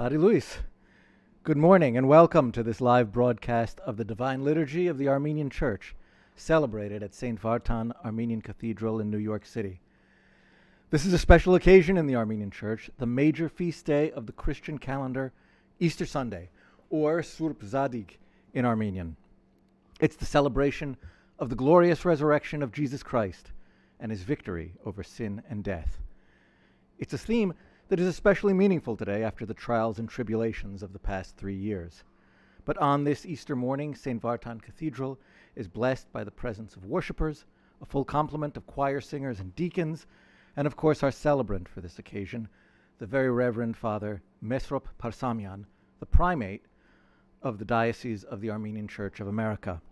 Hari Luis. Good morning and welcome to this live broadcast of the Divine Liturgy of the Armenian Church, celebrated at St. Vartan Armenian Cathedral in New York City. This is a special occasion in the Armenian Church, the major feast day of the Christian calendar, Easter Sunday, or Surp Zadig in Armenian. It's the celebration of the glorious resurrection of Jesus Christ and his victory over sin and death. It's a theme that is especially meaningful today after the trials and tribulations of the past 3 years. But on this Easter morning, St. Vartan Cathedral is blessed by the presence of worshipers, a full complement of choir singers and deacons, and of course our celebrant for this occasion, the Very Reverend Father Mesrop Parsamyan, the primate of the Diocese of the Armenian Church of America.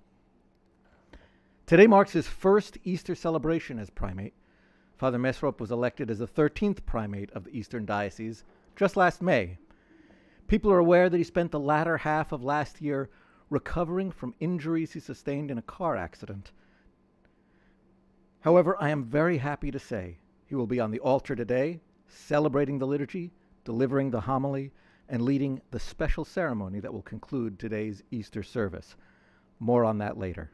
Today marks his first Easter celebration as primate. Father Mesrop was elected as the 13th primate of the Eastern Diocese just last May. People are aware that he spent the latter half of last year recovering from injuries he sustained in a car accident. However, I am very happy to say he will be on the altar today, celebrating the liturgy, delivering the homily, and leading the special ceremony that will conclude today's Easter service. More on that later.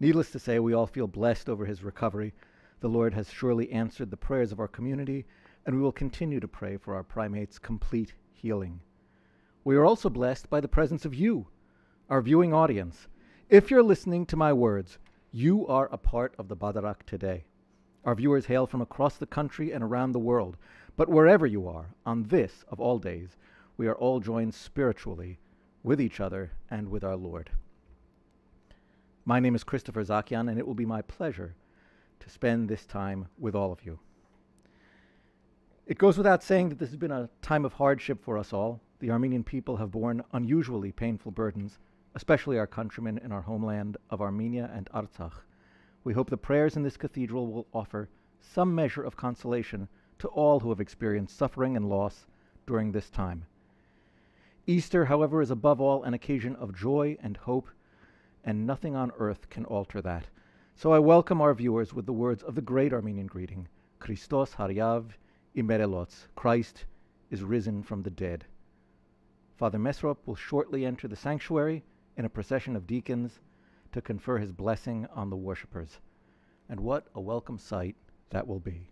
Needless to say, we all feel blessed over his recovery. The Lord has surely answered the prayers of our community, and we will continue to pray for our primate's complete healing. We are also blessed by the presence of you, our viewing audience. If you're listening to my words, you are a part of the Badarak today. Our viewers hail from across the country and around the world, but wherever you are, on this of all days, we are all joined spiritually with each other and with our Lord. My name is Christopher Zakian, and it will be my pleasure to spend this time with all of you. It goes without saying that this has been a time of hardship for us all. The Armenian people have borne unusually painful burdens, especially our countrymen in our homeland of Armenia and Artsakh. We hope the prayers in this cathedral will offer some measure of consolation to all who have experienced suffering and loss during this time. Easter, however, is above all an occasion of joy and hope, and nothing on earth can alter that. So I welcome our viewers with the words of the great Armenian greeting, Christos Haryav Imerelots, Christ is risen from the dead. Father Mesrop will shortly enter the sanctuary in a procession of deacons to confer his blessing on the worshipers. And what a welcome sight that will be.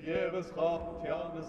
Եվս խաղթյանս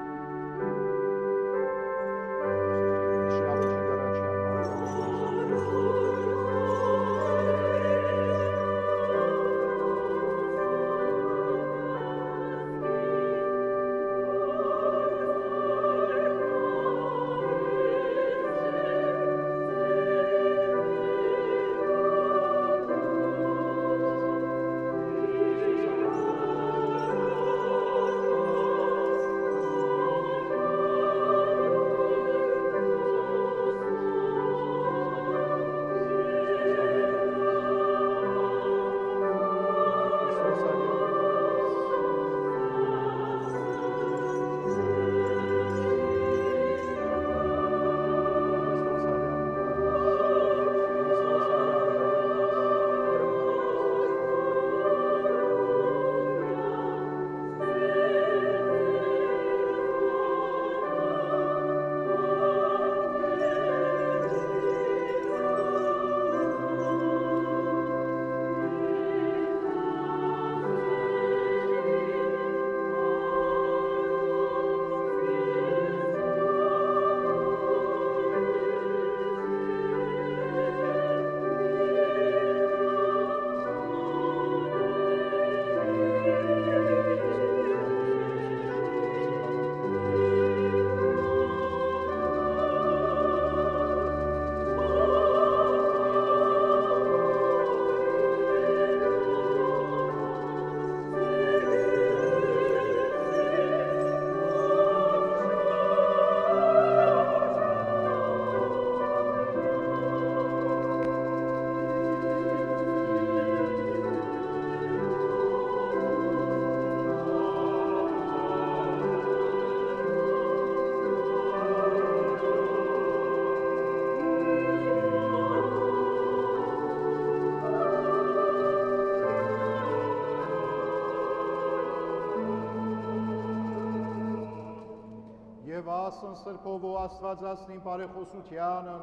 Ասն սրբով ու աստվածածնին բարեխոսությանը,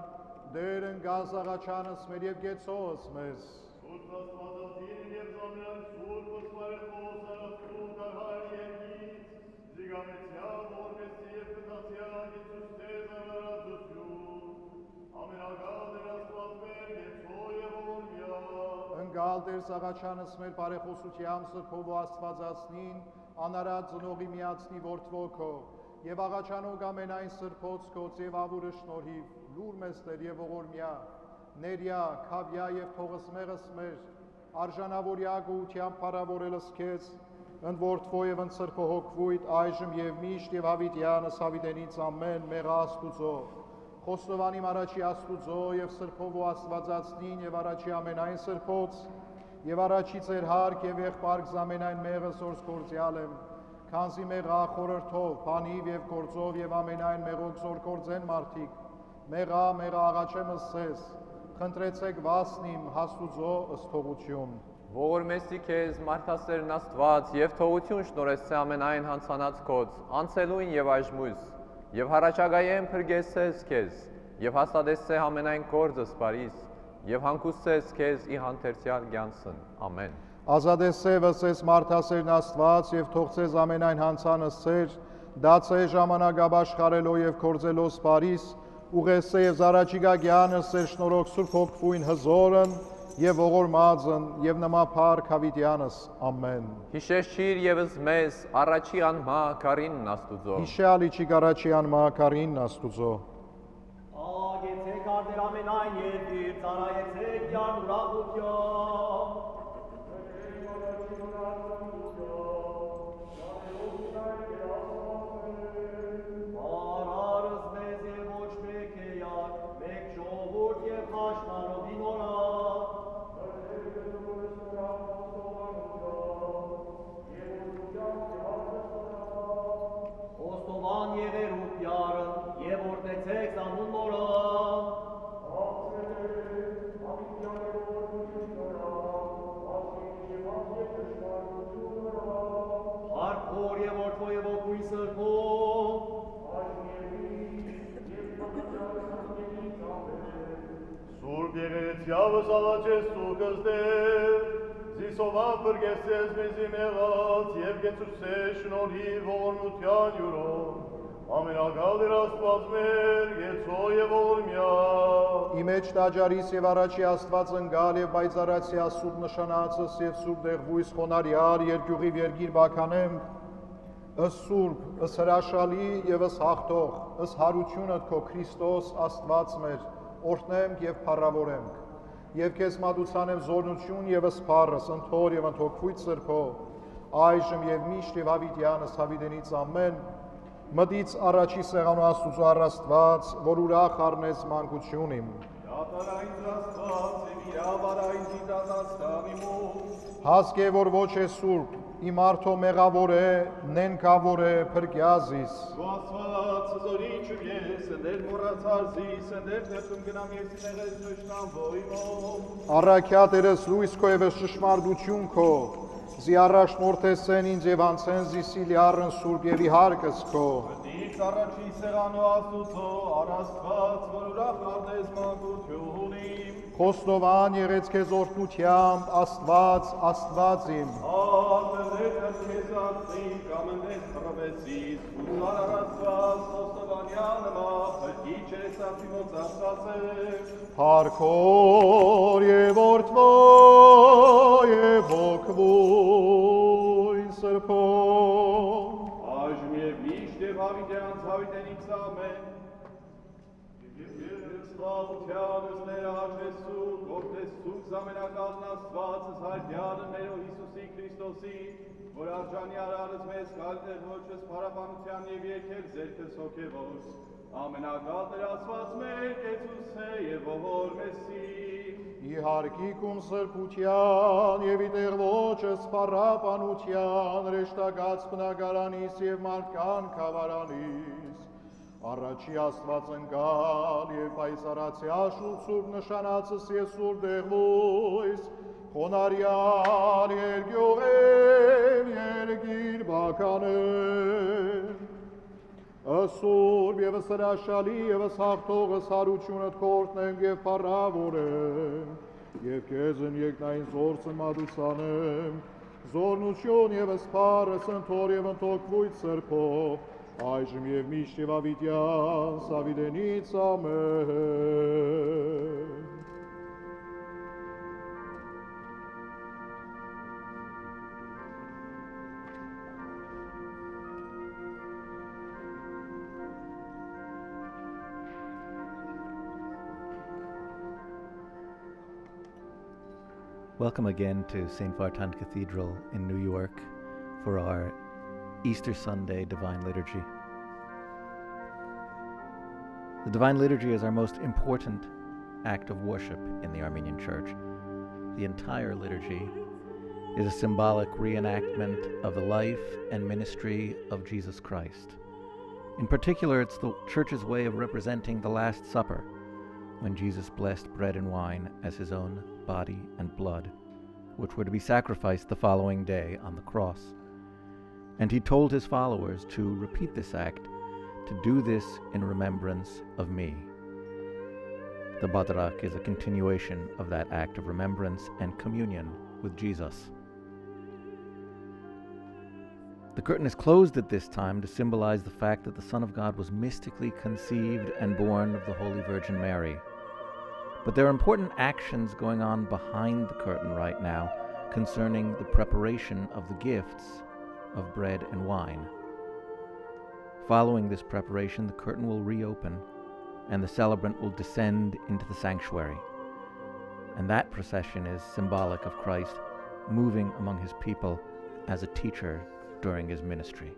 դերն գազ աղաչանս մեր և գեցոս մեզ։ Սուրբ աստվածածին և ծամյան սուրբ ուշ բարեխոս առասկում դահար եկից, զիգամեցյան, որմեսի և կտացյան գիցուս տեզ առարածություն, ամերագալ դեր աստված մեր գեցո և որմյան։ Ընգալ դեր զաղաչանս մեր բարեխոսությամ սրբով ու աստվածածնին, անարած զնողի միացնի որդվոքով և աղաչանող ամենայն սրպոցքոց և ավուրը շնորհիվ լուր մեստեր և ողորմյա, ներյա, կավյա և թողս մեղս մեր, արժանավորյա գության պարավորելս կեզ, ընդ որդվո և ընդ սրպոհոգվույթ, այժմ և միշտ և հավիտյանս հավիտենից ամեն մեղա աստուծո, խոստովանիմ առաջի աստուծո և սրպով ու աստվածածնին և առաջի ամենայն սրպոց, Եվ առաջից հարկ և եղբարք զամենայն մեղը սորս գործյալ եմ, կանզի մեղա խորորդով, պանիվ և գործով և ամենայն մեղոք սոր գործեն մարդիկ, մեղա, մեղա աղաչեմ ասես, խնդրեցեք վասնիմ հաստուծո աստողություն։ Ողորմեսի կեզ մարդասերն աստված և թողություն շնորեսցե ամենայն հանցանացքոց, անցելույն և այժմուս, և հարաճագայեն պրգեսես կեզ, և հաստադեսցե ամենայն կործս պարիս Եվ հանկուստես կեզ իհանթերցյալ գյանցն, ամեն։ Ազադես սևս ես մարդասերն աստված և թողցեզ ամենայն հանցանս սեր, դաց է ժամանագաբաշխարելո և կործելո սպարիս, ուղես է և զարաճիգա գյանս սեր շնորոք սուրպոգվույն հզորն և ողորմածն և նմապար կավիտյանս, ամեն։ Հիշես չիր եվս մեզ առաջի անմա կարինն աստուծո։ Հիշալի չիկ առաջի անմա կարինն աստուծո։ Ագեցեք արդեր ամենայն երկիր, ծարայեցեք յան ուրախությամբ, եք առաջին ուրախությամբ, յանելով մինայք է ասմասել, պարարս մեզ եմ ոչ մեկ է յակ, մեկ ժողորդ և հաշտանով ինորակ, եք եզորս նրանք ոստովանությամբ, և որդուկյանք է հաշտանով, ոստովան և էրուպյարն, և որդեցեք զանուն մորան, ապսերեք, ամինյաներ որմին նորան, ասին և ամեն կշպարություն նորան, հարկոր և որդո և ոգույն սրկով, այժևից և պանջանքանքերի ծամեր, Սուրբ եղերեցյավս աղաչես սուգզդեր, զիսովան պրգեսեց մեզի մեղած, և գեցուցեց շնորհի ողորմության յուրով, Ամենագալ էր աստված մեր, գեցո և որմյա։ Իմեջ տաջարիս և առաջի աստված ընգալ և բայցարացի ասուտ նշանացս և սուրբ դեղվույս խոնարյար երկյուղիվ երգիր բականեմ, ըս սուրբ, ըս հրաշալի և ըս հաղթող, ըս հարությունըդ քո Քրիստոս աստված մեր, օրհնենք և փառավորենք, և քեզ մատուցանեմ զորնություն և ըս փառս, ընդհոր և ընդհոգվույթ սրբով, այժմ և միշտ և հավիտյանս հավիտենից ամեն Մդից առաջի սեղանու աստուծու առաստված, որ ուրախ արնեց մանկություն իմ։ Դատարայինց աստված եմ իրավարայինց իտատաստան իմով։ Հասկ է, որ ոչ է սուրպ, իմ արդո մեղավոր է, նենքավոր է, պրգյազիս։ Դու աստված զորին չուկ ես, ընդեր մորացարզիս, ընդեր ներտում գնամ ես իներես նշնան ոյմով։ Առակյատ երես լույսքո և ես շշմարդությունքո։ Զի առաշնորդես են ինձ և անցեն զի սիլիարն սուրբ և իհարկս քո։ Մտից առաջի սեղանու աստուծո առաստված, որ ուրախ արնես մանկությունիմ։ Խոստովան եղեց քեզ օրհնությամբ, աստված, աստված իմ։ Ամներ քեզ ածնիմ, կամներ խռվեցիս, ու առաստված խոստովանյան մախրկի չես արտիմոց աստվածեր։ Փառքոր և օրհնվո և հոգվո Ույն սրպով, այժմ և միշտ և հավիտյանց հավիտենից ամեն, և սխաղության ուսներ աղջեսու, գորդեսուք զամենակալն աստվածս հայդյանը մերո Հիսուսի Քրիստոսի, որ արջանի առանս մեզ կալտեղ ոչս պարապանության և երկել զերքս հոգևոս, ամենակալ դրասված մեր կեցուս է և ողոր մեսի, Իհարկիկում սրպության և իտեղ ոչս պարապանության ռեշտագած պնագարանիս և մարդկան կավարանիս, առաջի աստված ընգալ և պայցարացի աշուտ սուրբ նշանացս և սուրբ դեղվույս, խոնարյան երգյուղեն երգիր բականեն, Սուրբ եւ սրաշալի եւ հաղթողս հարությունդ կորտնեմ եւ փառավորեմ եւ քեզն եկնային զորս մատուցանեմ զորնություն եւ սպարս ընթոր եւ ընթոքույց սրբով այժմ եւ միշտ եւ ավիտյանս ավիդենից ամեն Welcome again to St. Vartan Cathedral in New York for our Easter Sunday Divine Liturgy. The Divine Liturgy is our most important act of worship in the Armenian Church. The entire liturgy is a symbolic reenactment of the life and ministry of Jesus Christ. In particular, it's the Church's way of representing the Last Supper, when Jesus blessed bread and wine as his own body and blood, which were to be sacrificed the following day on the cross. And he told his followers to repeat this act, to do this in remembrance of me. The Badarak is a continuation of that act of remembrance and communion with Jesus. The curtain is closed at this time to symbolize the fact that the Son of God was mystically conceived and born of the Holy Virgin Mary. But there are important actions going on behind the curtain right now concerning the preparation of the gifts of bread and wine. Following this preparation, the curtain will reopen and the celebrant will descend into the sanctuary. And that procession is symbolic of Christ moving among his people as a teacher during his ministry.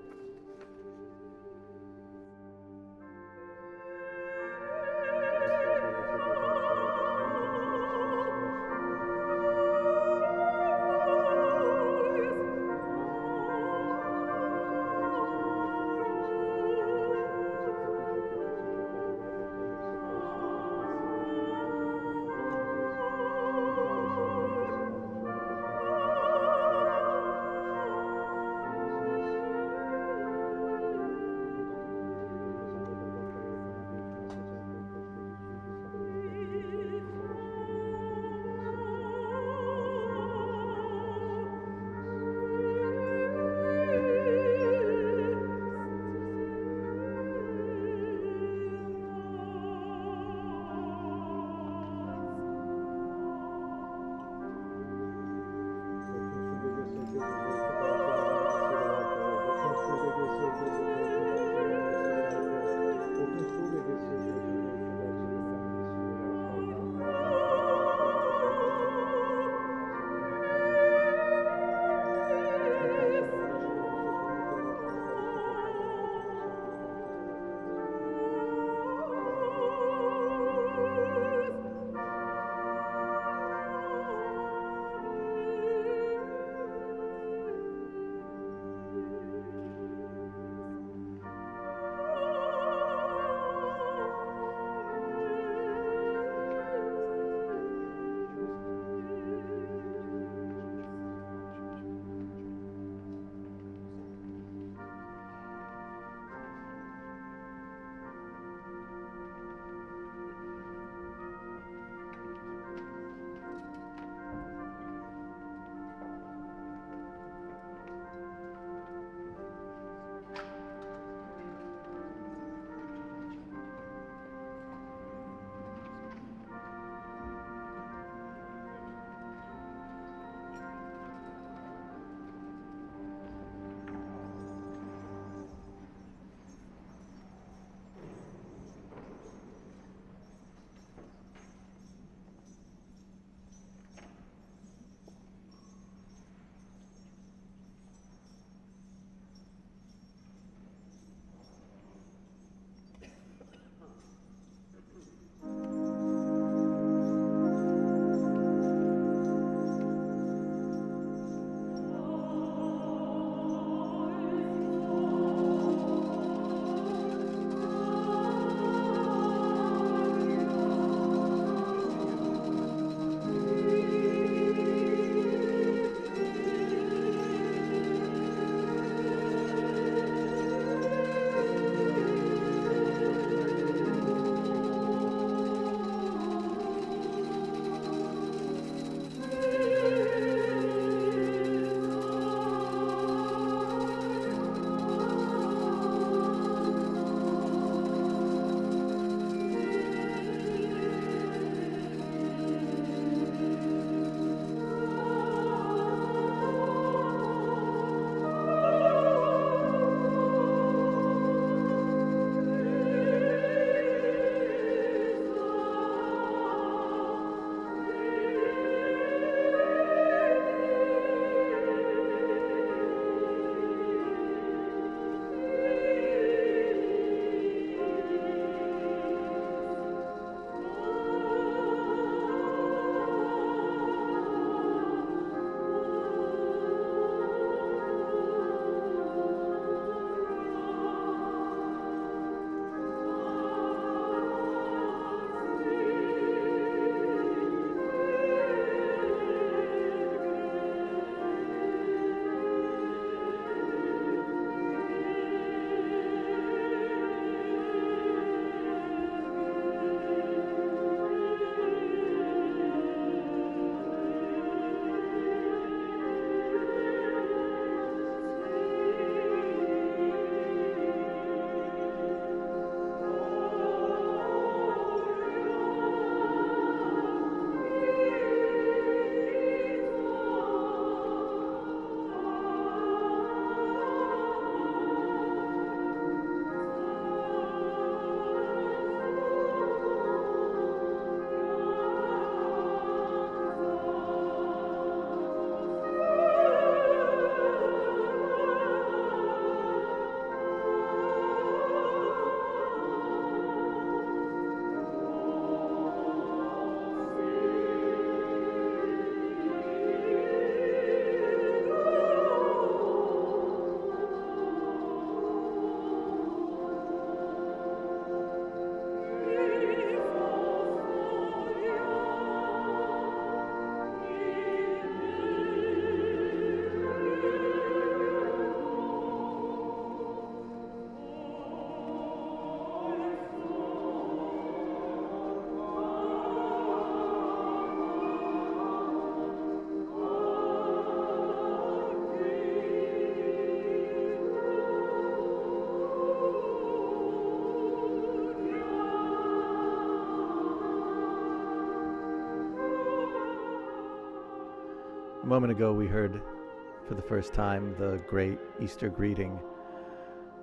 A moment ago we heard for the first time the great Easter greeting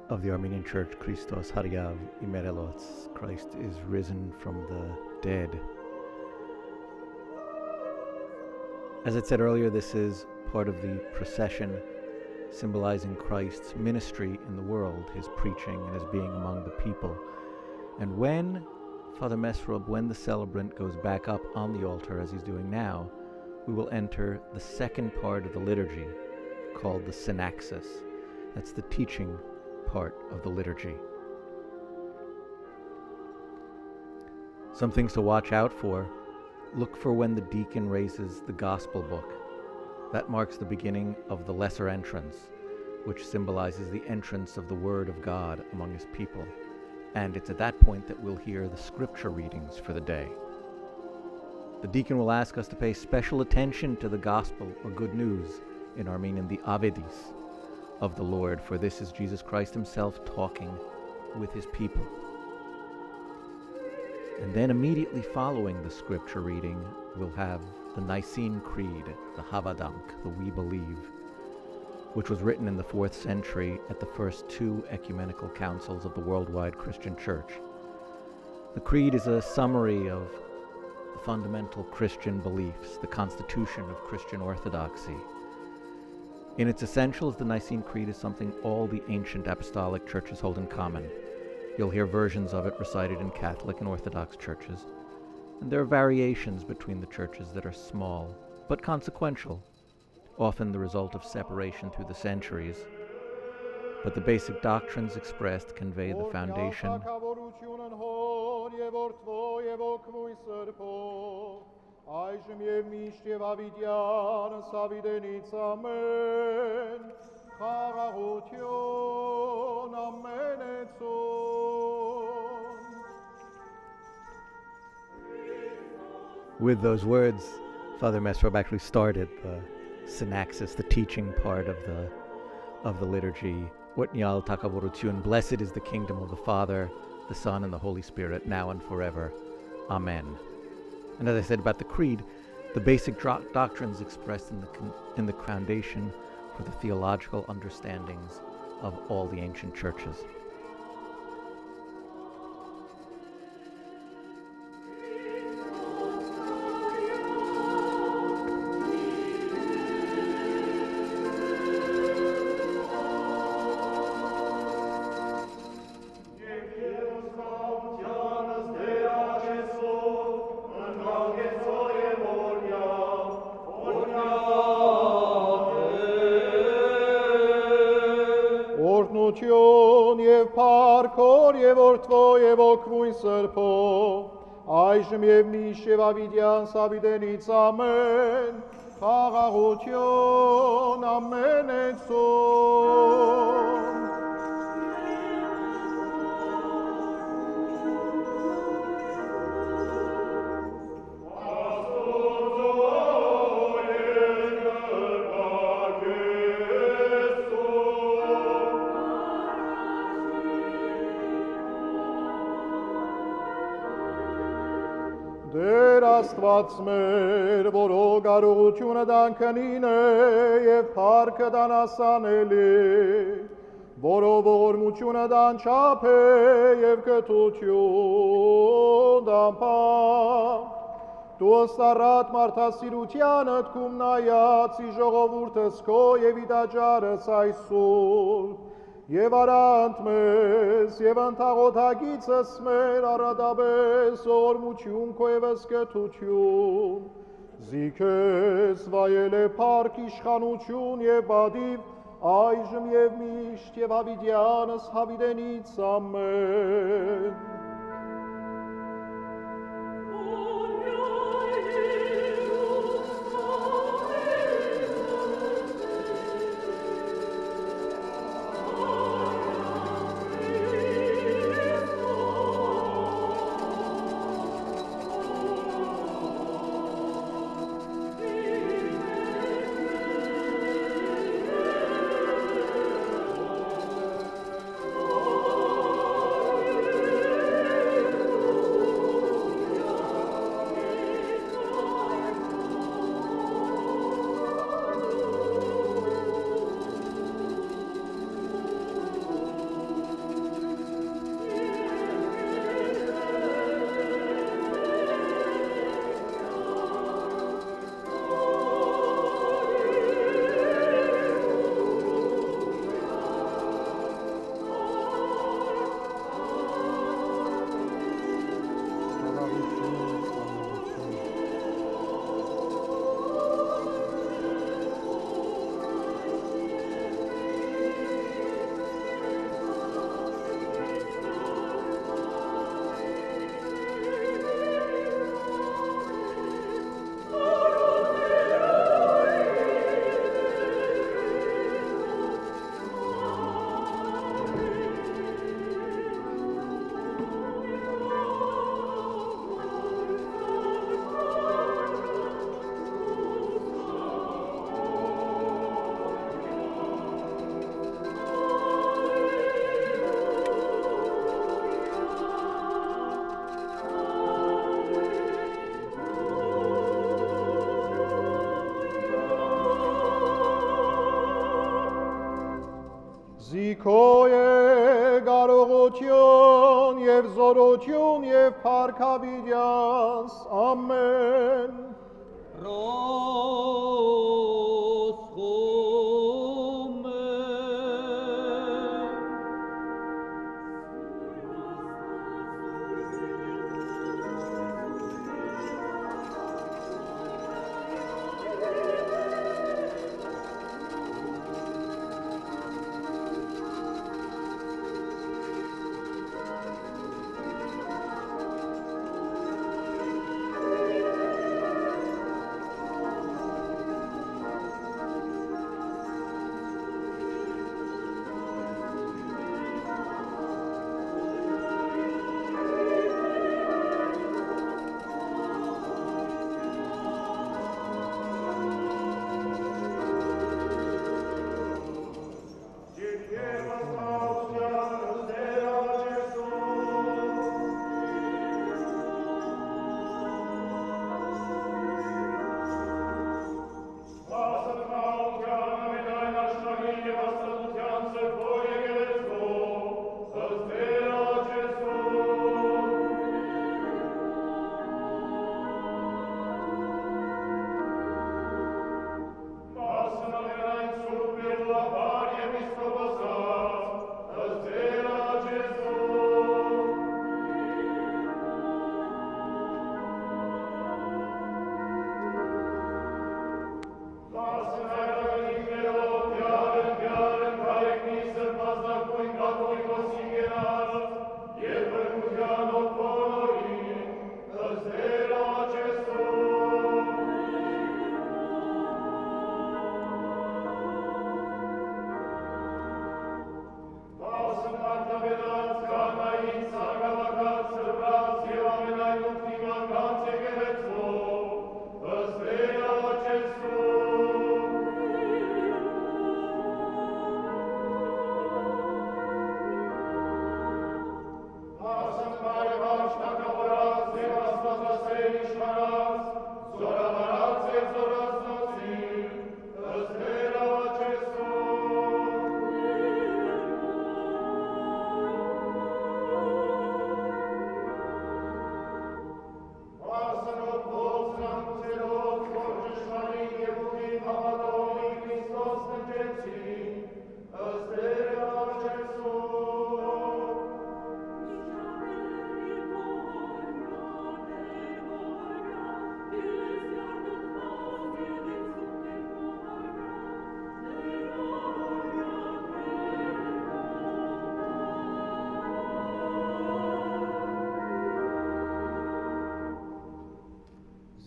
of the Armenian Church, Christos Haryav Imerelots, Christ is risen from the dead. As I said earlier, this is part of the procession symbolizing Christ's ministry in the world, his preaching and his being among the people. And when Father Mesrop, when the celebrant goes back up on the altar as he's doing now, we will enter the second part of the liturgy called the Synaxis. That's the teaching part of the liturgy. Some things to watch out for. Look for when the deacon raises the gospel book. That marks the beginning of the lesser entrance, which symbolizes the entrance of the word of God among his people. And it's at that point that we'll hear the scripture readings for the day. The deacon will ask us to pay special attention to the gospel or good news, in Armenian the avedis, of the Lord, for this is Jesus Christ himself talking with his people. And then immediately following the scripture reading, we'll have the Nicene Creed, the Havadank, the We Believe, which was written in the 4th century at the first two ecumenical councils of the worldwide Christian Church. The Creed is a summary of the fundamental Christian beliefs, the constitution of Christian orthodoxy. In its essentials, the Nicene Creed is something all the ancient apostolic churches hold in common. You'll hear versions of it recited in Catholic and Orthodox churches, and there are variations between the churches that are small, but consequential, often the result of separation through the centuries. But the basic doctrines expressed convey the foundation with those words. Father Mesrop actually started the Synaxis, the teaching part of the liturgy. Orhnyal e Astvats, blessed is the kingdom of the Father, the Son, and the Holy Spirit, now and forever. Amen. And as I said about the creed, the basic doctrines expressed in the foundation for the theological understandings of all the ancient churches. Աստվածներ, որո գարողությունը դանքնին է և պարկը դանասանելի, որո ողորմությունը դանչապ է և կտություն դանպամ, դու ստարատ մարդասիրությանըտ կում նայած ի ժողովուրդս կո և իդաջարս այսուր, Եվ արանդ մեզ, եվ ընթաղոթագից ես մեր առադաբես, որմություն կոյվս կետություն, զիքես վայել է պարկ իշխանություն եվ բադիվ այժմ եվ միշտ եվ ավիդյանս հավիդենից ամեն։ Զորություն եւ զորություն եւ փառքավիճանս ամեն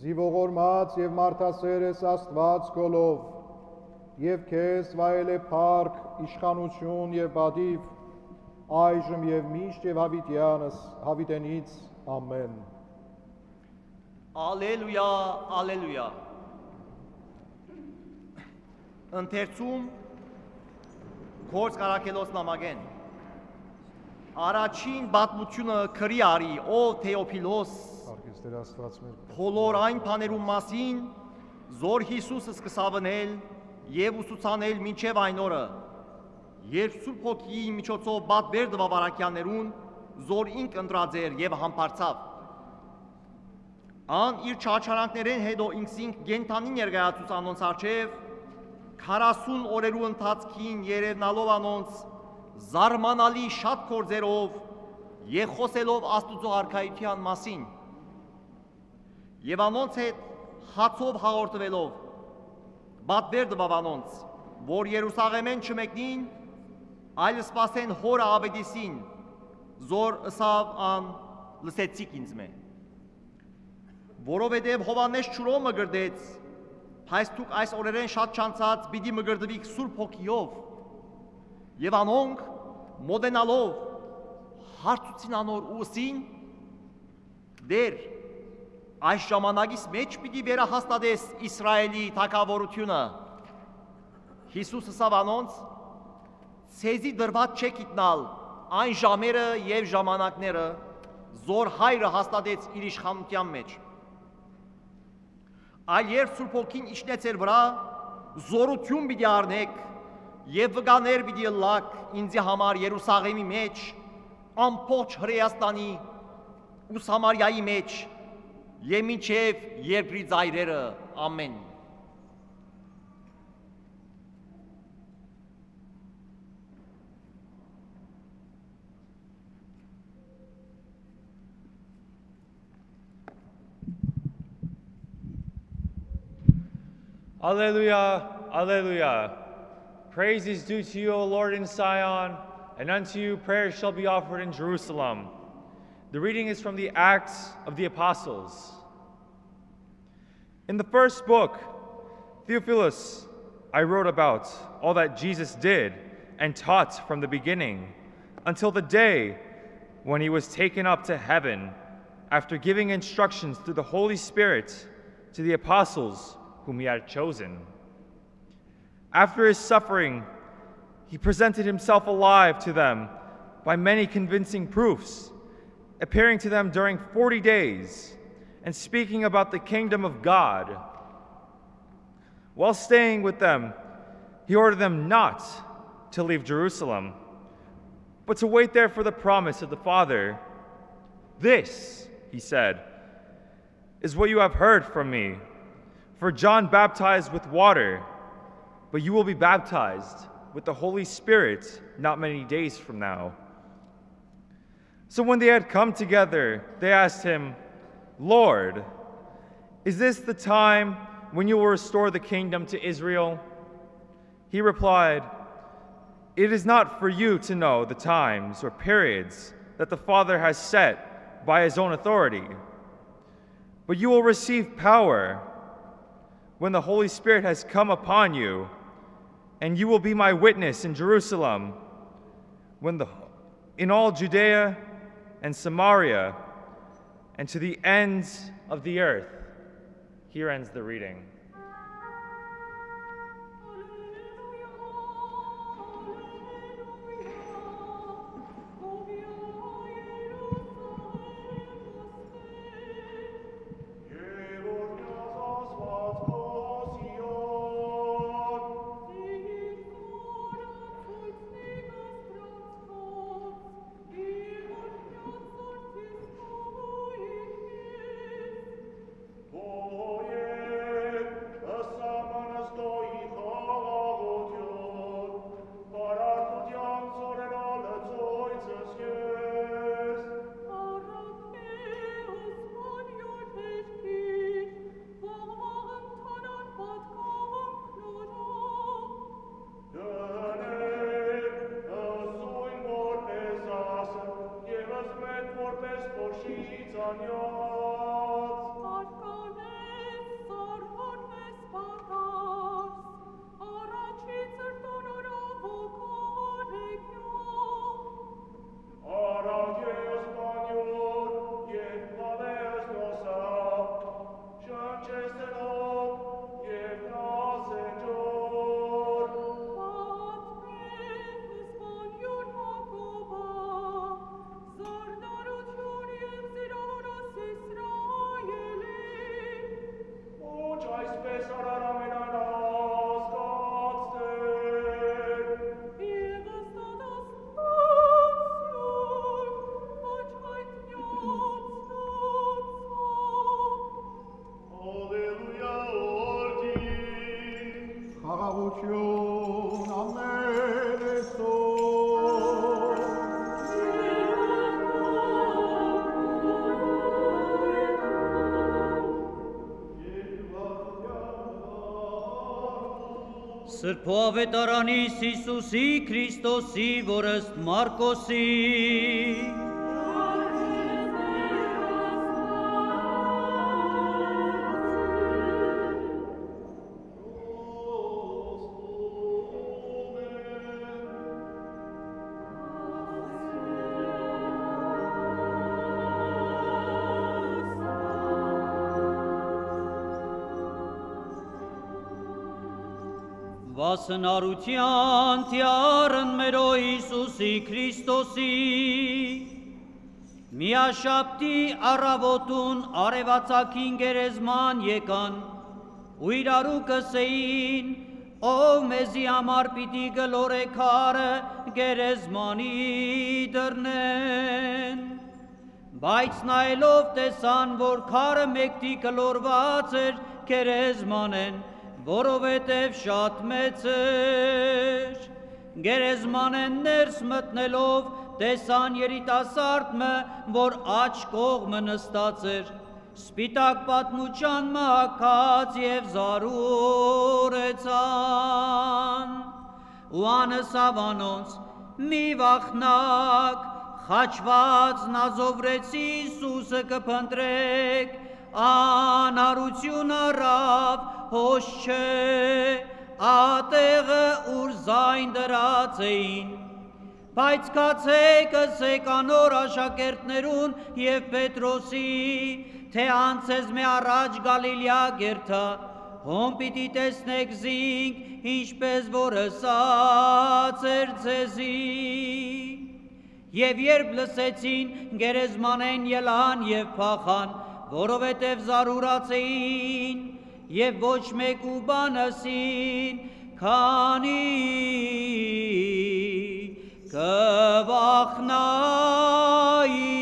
Զիվողորմած եւ մարդասերես Աստված գոլով եւ քեզ վայելե փառք իշխանություն եւ բադիվ այժմ եւ միշտ եւ հավիտյանս հավիտենից ամեն Ալելույա ալելույա Ընթերցում Գործ Կարաքելոս նամակեն Առաջին պատմությունը քրի արի օ Թեոփիլոս Բոլոր այն բաներում մասին, զոր Հիսուսը սկսավնել եւ ուսուցանել մինչեւ այն օրը, երբ Սուրբ Հոգի միջոցով բադբեր դվավարակյաներուն զոր ինք ընտրած էր եւ համբարձավ։ Ան իր ճաչարանքներեն հետո ինքսինք գենթանի ներկայացուց անոնց արչեւ 40 օրերու ընթացքին երևնալով անոնց զարմանալի շատ կորձերով եւ խոսելով Աստուծո արքայության մասին Եվ անոնց հետ հացով հաղորդվելով, բատբերդ բավանոնց, որ Երուսաղեմեն չմեկնին, այլ սպասեն հորը ավետիսին, զոր ըսավ ան լսեցիք ինձ մե։ Որովհետև Հովանես Չուրո մգրդեց, բայց դուք այս օրերեն շատ չանցած պիտի մգրդվիք Սուրբ Հոգիով։ Եվ անոնք մոտենալով հարցուցին անոր ուսին դեր Այս ժամանակից մեջ պիտի վերահաստատես Իսրայելի թագավորությունը։ Հիսուսը ասավ անոնց. Ցեզի դրված չեք իտնալ այն ժամերը եւ ժամանակները, զոր հայրը հաստատեց իր իշխանության մեջ։ Այլ երբ Սուրբ Հոգին իջնեց ձեր վրա, զորություն պիտի առնեք եւ վկաներ պիտի լաք ինձ համար Երուսաղեմի մեջ, ամբողջ Հրեաստանի ու Սամարիայի մեջ եւ մինչեւ երկրի ծայրերը ամեն Alleluia, Alleluia. Praise is due to you, O Lord, in Sion, and unto you prayers shall be offered in Jerusalem. The reading is from the Acts of the Apostles. In the first book, Theophilus, I wrote about all that Jesus did and taught from the beginning until the day when he was taken up to heaven, after giving instructions through the Holy Spirit to the apostles whom he had chosen. After his suffering, he presented himself alive to them by many convincing proofs, appearing to them during 40 days and speaking about the kingdom of God. While staying with them, he ordered them not to leave Jerusalem, but to wait there for the promise of the Father. This, he said, is what you have heard from me. For John baptized with water, but you will be baptized with the Holy Spirit not many days from now. So when they had come together, they asked him, Lord, is this the time when you will restore the kingdom to Israel? He replied, It is not for you to know the times or periods that the Father has set by his own authority, but you will receive power when the Holy Spirit has come upon you, and you will be my witness in Jerusalem, in all Judea and Samaria, and to the ends of the earth. Here ends the reading. Սրբով է տարանիս Իսուսի, Քրիստոսի, որ ըստ Մարկոսի, Սնարության թիարն մեր օ Իսուսի Քրիստոսի, միաշաբթի առավոտուն արևածագին գերեզման եկան, ու իրարու կսեին, ով մեզի համար պիտի գլորե քարը գերեզմանի դռնեն, բայց նայելով տեսան, որ քարը մեկտի կլորված էր գերեզմանեն, որովհետև շատ մեծ էր, գերեզմանեն ներս մտնելով տեսան երիտասարդը, որ աջ կողմը նստած էր, սպիտակ պատմության մահակած և զարուրեցան, ու անսավ անոնց մի վախնակ, խաչված նազովրեցի Սուսը կպնտրեք, անարություն առավ հոս չէ, ատեղը ուր զայն դրած էին, բայց կացեք ասեք անոր աշակերտներուն և պետրոսի, թե անցեզ մե առաջ գալիլյա գերթա, հոմ պիտի տեսնեք զինք, ինչպես որ հսաց էր ձեզի։ Եվ երբ լսեցին գերեզմանեն ելան և պախան, որովհետև զարուրաց էին, և ոչ մեկ ու բանասին, քանի կվախնայի։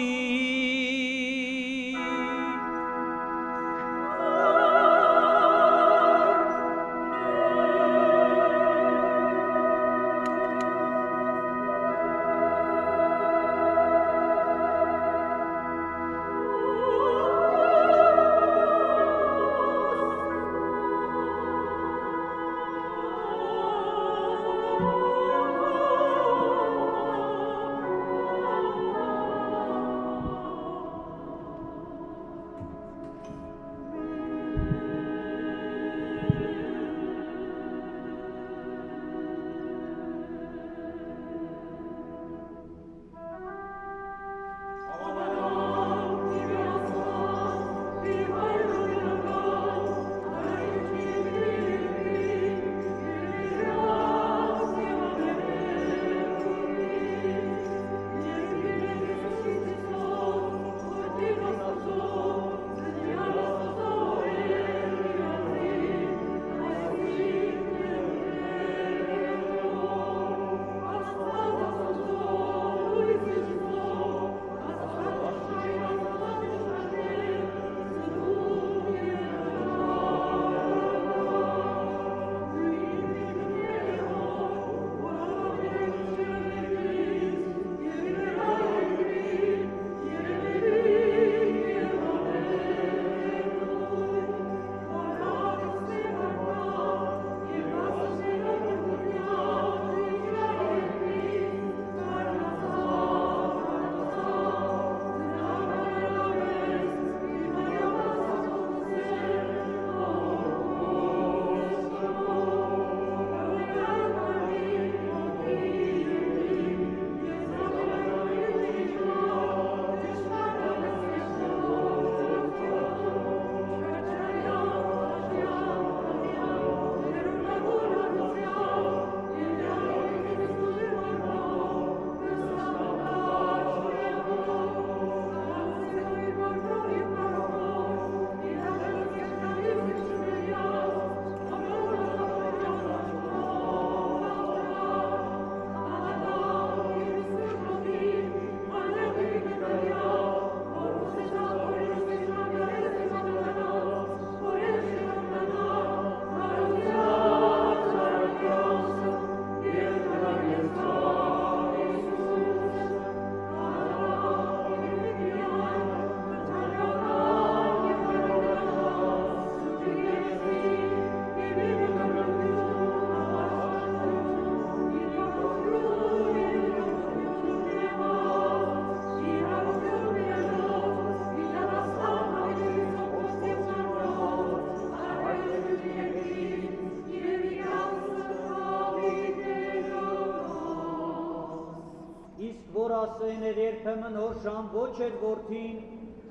Երբեմն օր ժամ ոչ էր որդին,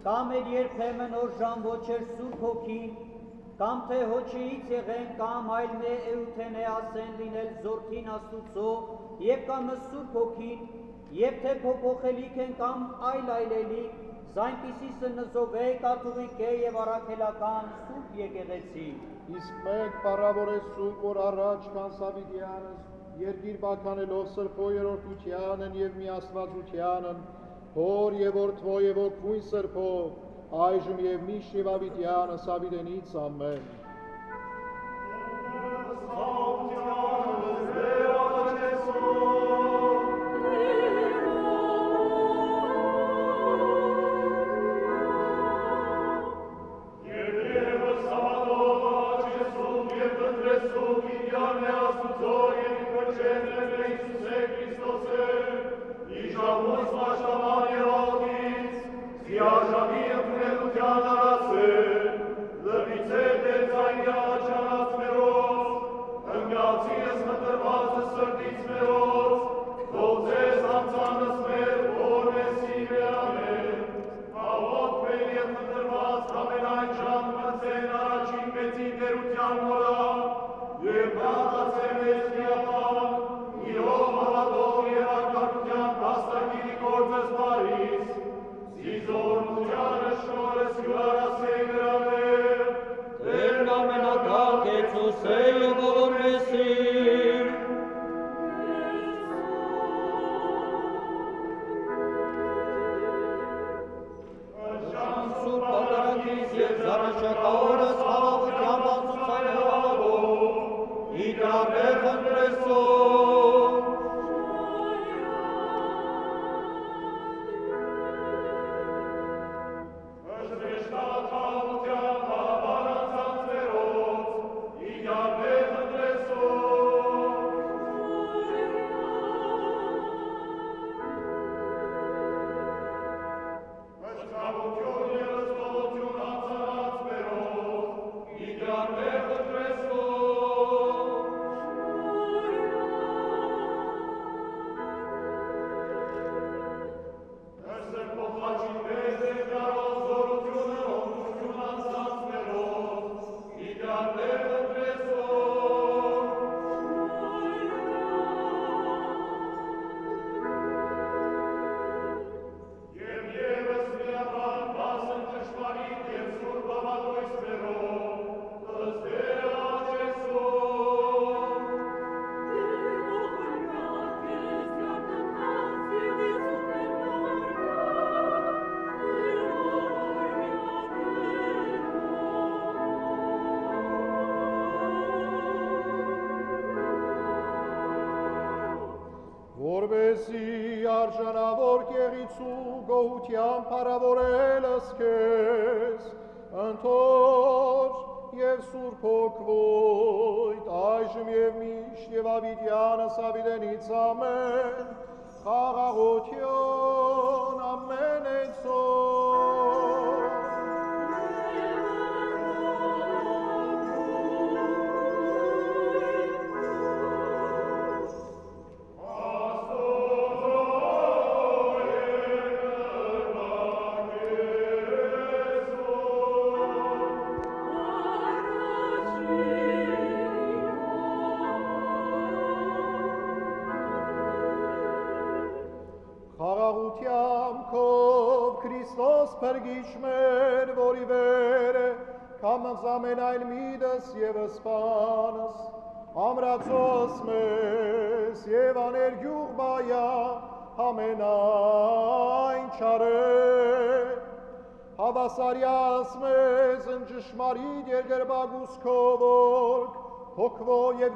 կամ էր երբեմն օր ժամ ոչ էր Սուրբ Հոգին, կամ թե հոչիից եղեն, կամ այլն է էութեն է ասեն լինել զորքին Աստուծո, և կամ Սուրբ Հոգին, և թե փոփոխելիք են կամ այլ այլելիք, զայնպիսի սնզով է, կաթուղիկ է և առաքելական Սուրբ եկեղեցի։ Իսկ մեկ պարավոր է Սուրբ, որ առաջ կանսավիդյանս, Երկիր պատկանելով Սրբո երրորդությանն եւ միաստվածությանն, Հոր եւ Որդու եւ Հոգու Սրբով, այժմ եւ միշտ եւ ավիտյանս ավիրենից ամեն։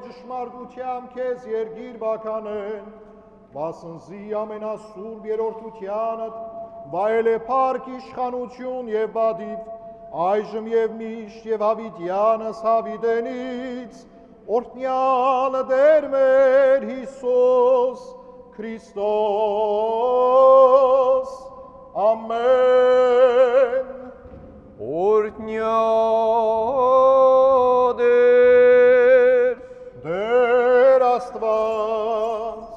Ճշմարտությամբ քեզ երգիր բականեն, վասնզի ամենասուրբ երրորդությանդ, վայելե փառք իշխանություն և բադիվ, այժմ և միշտ և հավիտյանս հավիտենից, օրհնյալ Տեր մեր Հիսուս Քրիստոս, ամեն, օրհնյալ Տեր Աստված,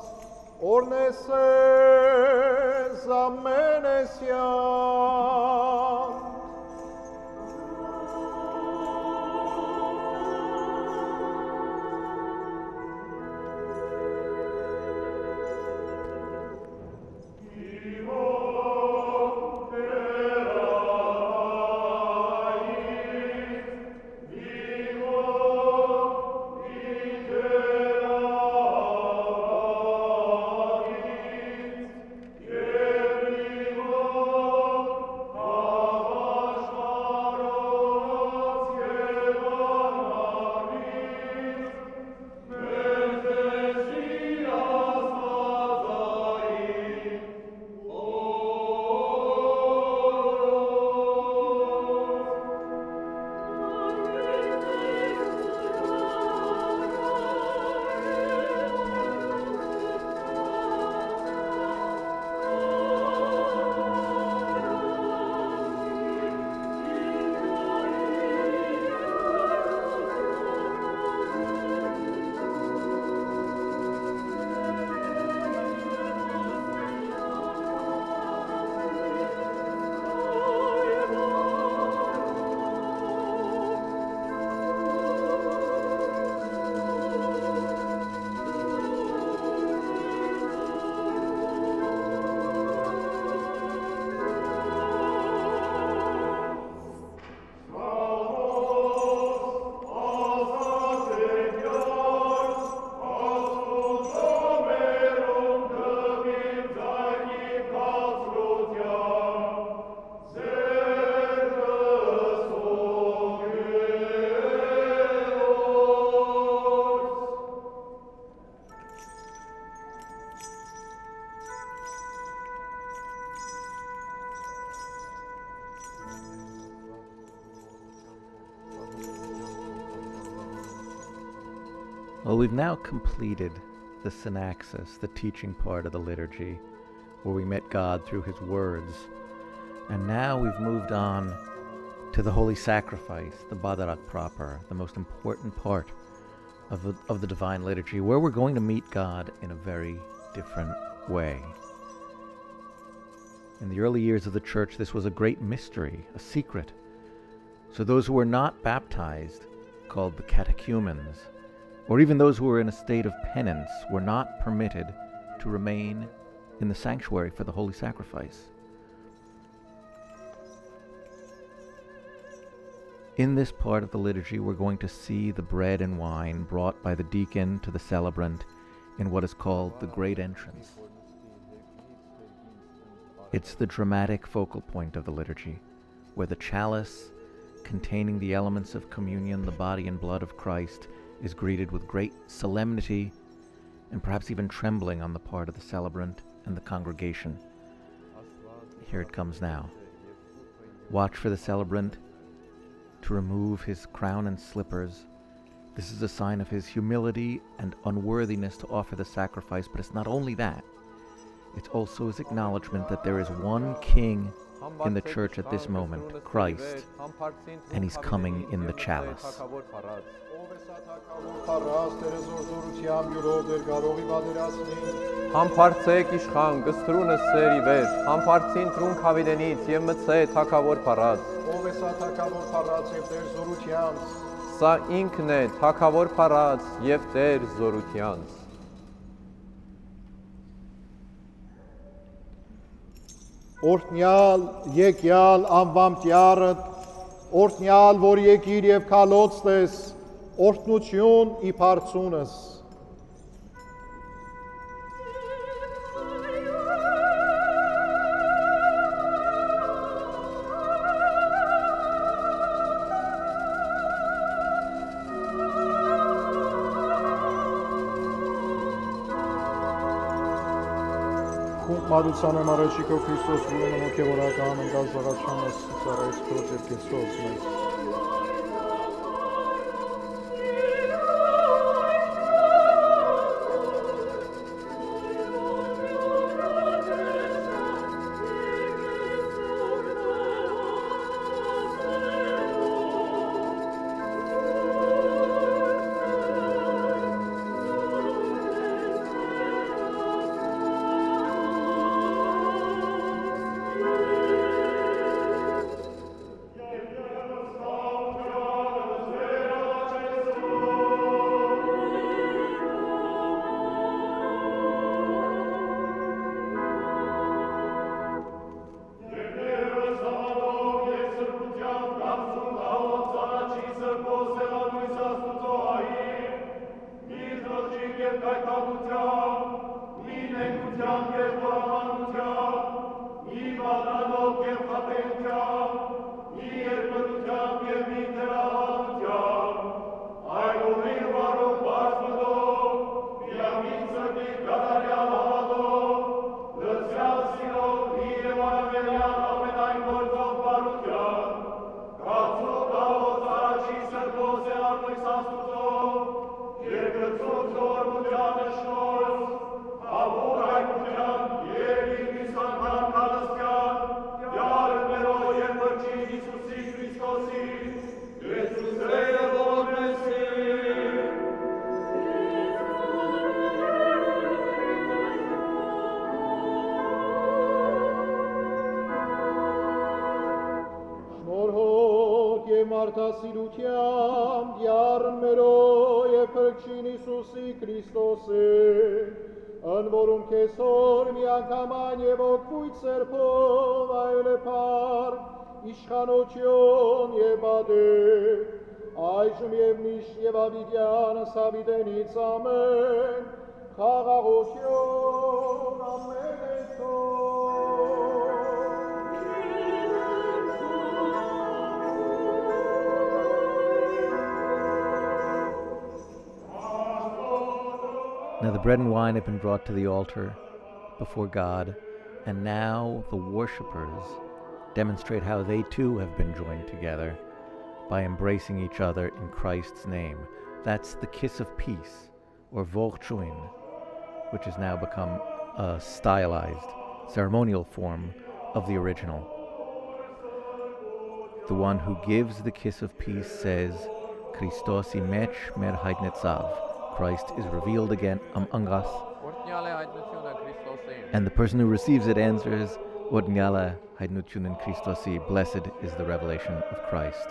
օրհնեցես ամենեսյան։ Well, we've now completed the Synaxis, the teaching part of the liturgy, where we met God through his words. And now we've moved on to the Holy Sacrifice, the Badarak proper, the most important part of the Divine Liturgy, where we're going to meet God in a very different way. In the early years of the Church, this was a great mystery, a secret. So those who were not baptized, called the catechumens, or even those who were in a state of penance, were not permitted to remain in the sanctuary for the Holy Sacrifice. In this part of the liturgy, we're going to see the bread and wine brought by the deacon to the celebrant in what is called the Great Entrance. It's the dramatic focal point of the liturgy, where the chalice containing the elements of communion, the body and blood of Christ, is greeted with great solemnity and perhaps even trembling on the part of the celebrant and the congregation. Here it comes now. Watch for the celebrant to remove his crown and slippers. This is a sign of his humility and unworthiness to offer the sacrifice, but it's not only that. It's also his acknowledgement that there is one king in the Church at this moment, Christ, and he's coming in the chalice. Orhnyal yekyal amvamtiarad Orhnyal vor yekir yev kalotstes Orhnutyun ipartsunes Մարության ամարաշիկո Քրիստոս ունեն ոգևորական ընկալ զաղացան սարայց քրոց և կեսոս մեզ։ Now the bread and wine have been brought to the altar before God, and now the worshipers demonstrate how they too have been joined together by embracing each other in Christ's name. That's the kiss of peace, or Volchuin, which has now become a stylized ceremonial form of the original. The one who gives the kiss of peace says, Christos imech mer haidnetzav, Christ is revealed again among us. And the person who receives it answers, Orhnyal e Astvats, blessed is the revelation of Christ.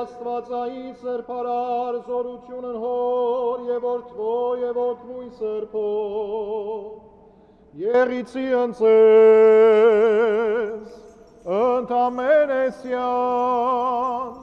Աստվածային սրբարար զորությունն հոր եւ որդվո եւ օգնույն սրբով եղիցի ընձեզ ընդամենեսյան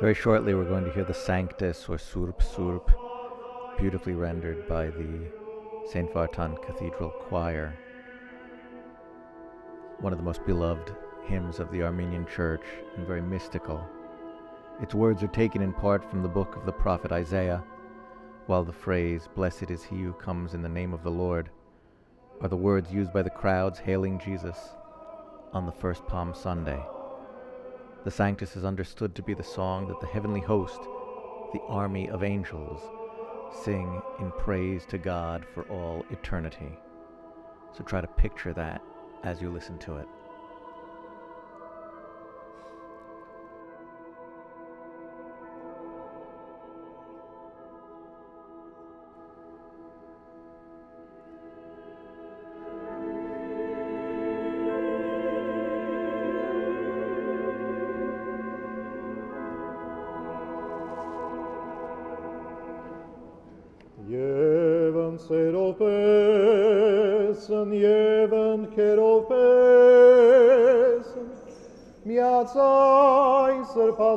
Very shortly we're going to hear the Sanctus, or Surp Surp, beautifully rendered by the St. Vartan Cathedral Choir. One of the most beloved hymns of the Armenian Church, and very mystical. Its words are taken in part from the book of the prophet Isaiah, while the phrase, "Blessed is he who comes in the name of the Lord," are the words used by the crowds hailing Jesus. on the first Palm Sunday. The Sanctus is understood to be the song that the heavenly host, the army of angels, sing in praise to God for all eternity. So try to picture that as you listen to it.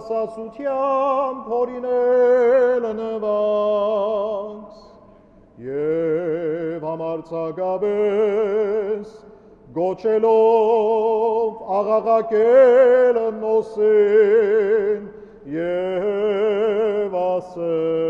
Սասության փորինել նվանց եւ համարցակաբես գոչելով աղաղակել նոսին եւ ասել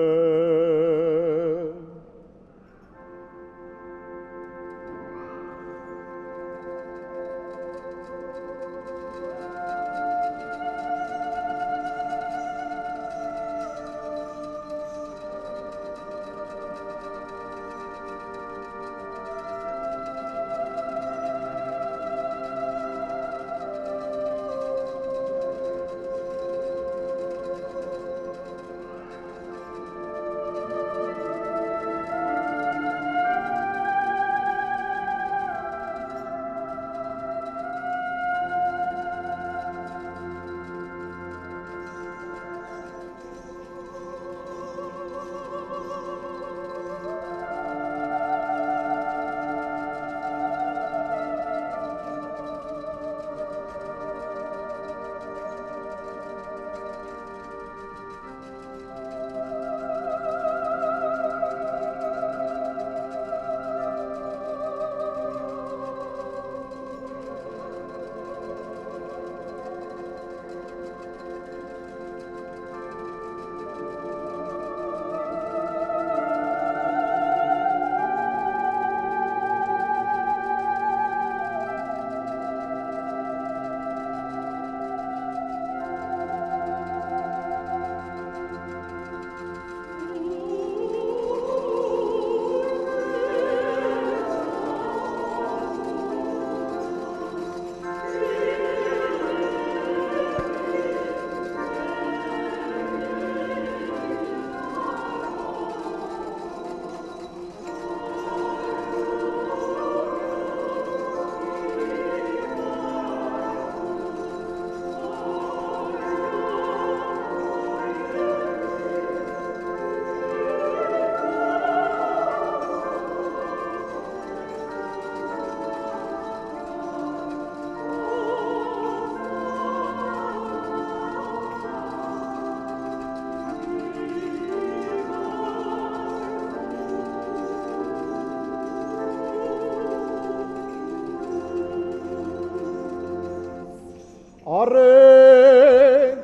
Arreg,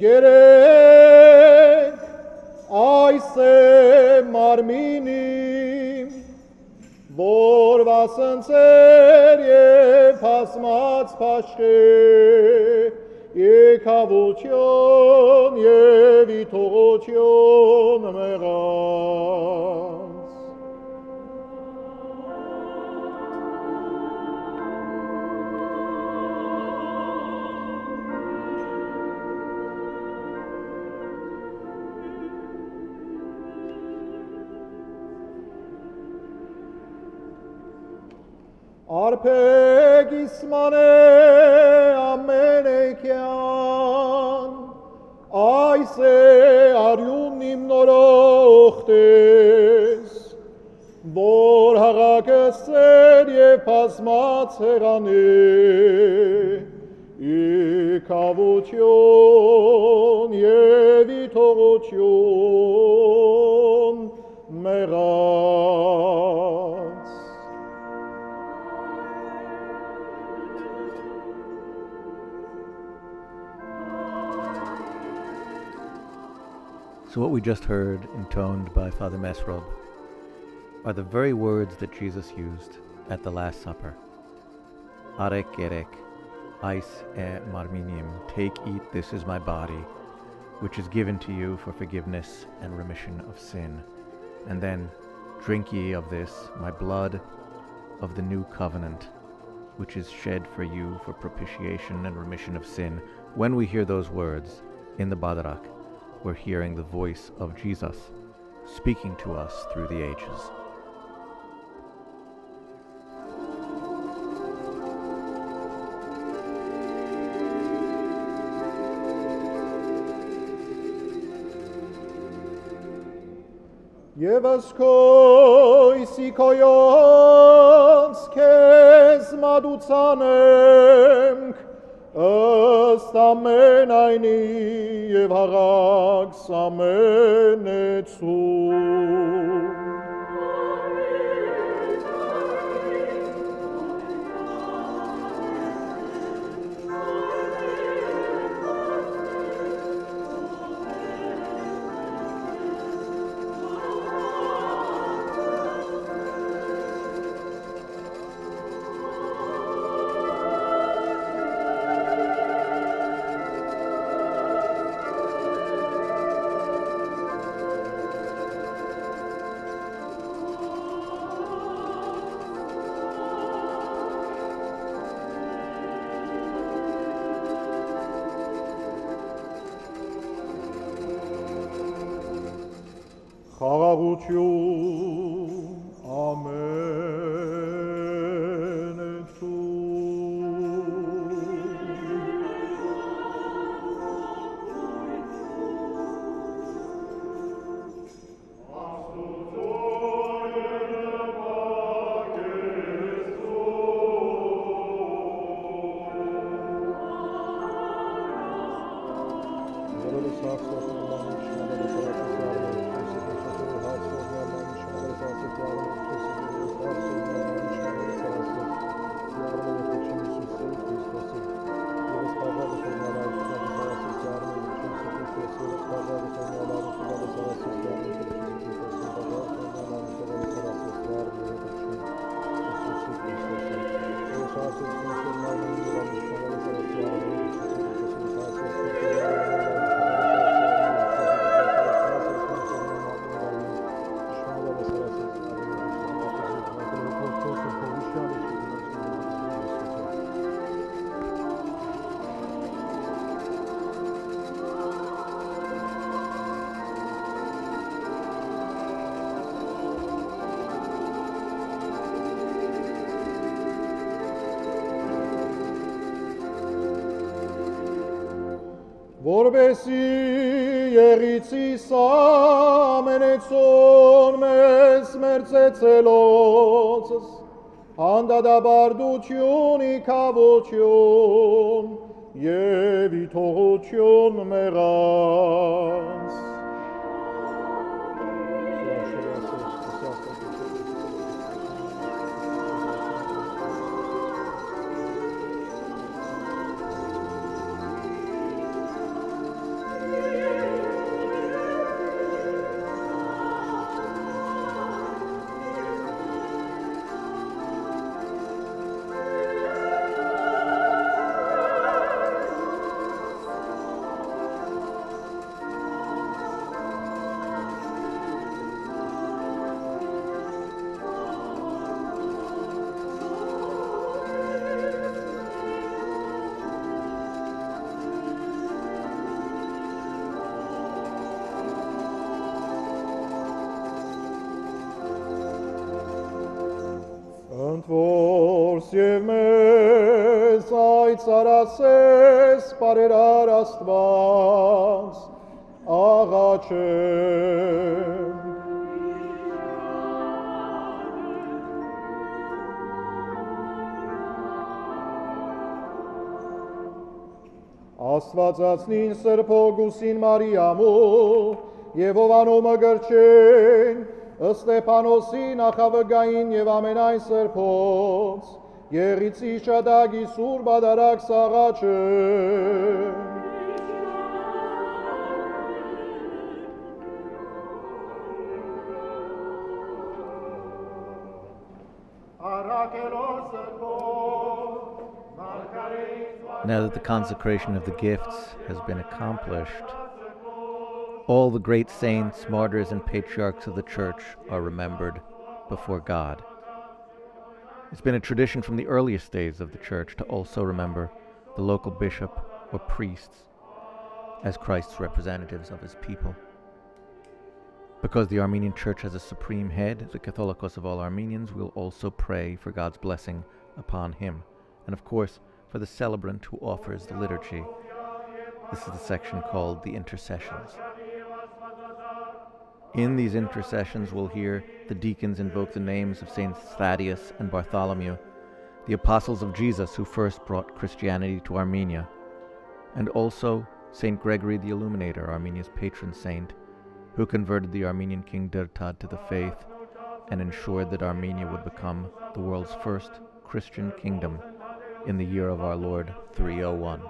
gereg, aise marminim, vor vasantser ye pasmats pashke, ye kavution ye vitotion megan. Arpeg ismane amenekyan, aise aryunim norochtes, vor hagakser yev pasmats herane, ikavution yev itorution meran. So what we just heard, intoned by Father Mesrop, are the very words that Jesus used at the Last Supper. Arek gerek, eis marminium, take, eat, this is my body, which is given to you for forgiveness and remission of sin. And then drink ye of this, my blood of the new covenant, which is shed for you for propitiation and remission of sin. When we hear those words in the Badarak, we're hearing the voice of Jesus speaking to us through the ages. Եվսկոյսիկոյանց քեզ մադուցանենք ըստ ամենայնի եւ հաղաքս ամենեցու Որբեսի եղիցիս ամենեցոն մեզ մերձեցելոցս, հանդադաբարդություն իքավություն և իտողություն մեղանց։ Սարասես պարերար աստված աղաչեմ Աստվածացնին սրպոգուսին մարիամու և ովանումը գրչեն ստեպանոսի նախավգային և ամենայն սրպոց Երիցի շադագի սուր բադարակ սաղաչը Արակելով սրբով Now that the consecration of the gifts has been accomplished, all the great saints, martyrs, and patriarchs of the Church are remembered before God. It's been a tradition from the earliest days of the Church to also remember the local bishop or priests as Christ's representatives of his people. Because the Armenian Church has a supreme head, the Catholicos of all Armenians will also pray for God's blessing upon him, and of course for the celebrant who offers the liturgy. This is the section called the Intercessions. In these intercessions we'll hear the deacons invoke the names of Saints Thaddeus and Bartholomew, the apostles of Jesus who first brought Christianity to Armenia, and also Saint Gregory the Illuminator, Armenia's patron saint, who converted the Armenian king Dirtad to the faith and ensured that Armenia would become the world's first Christian kingdom in the year of our Lord 301.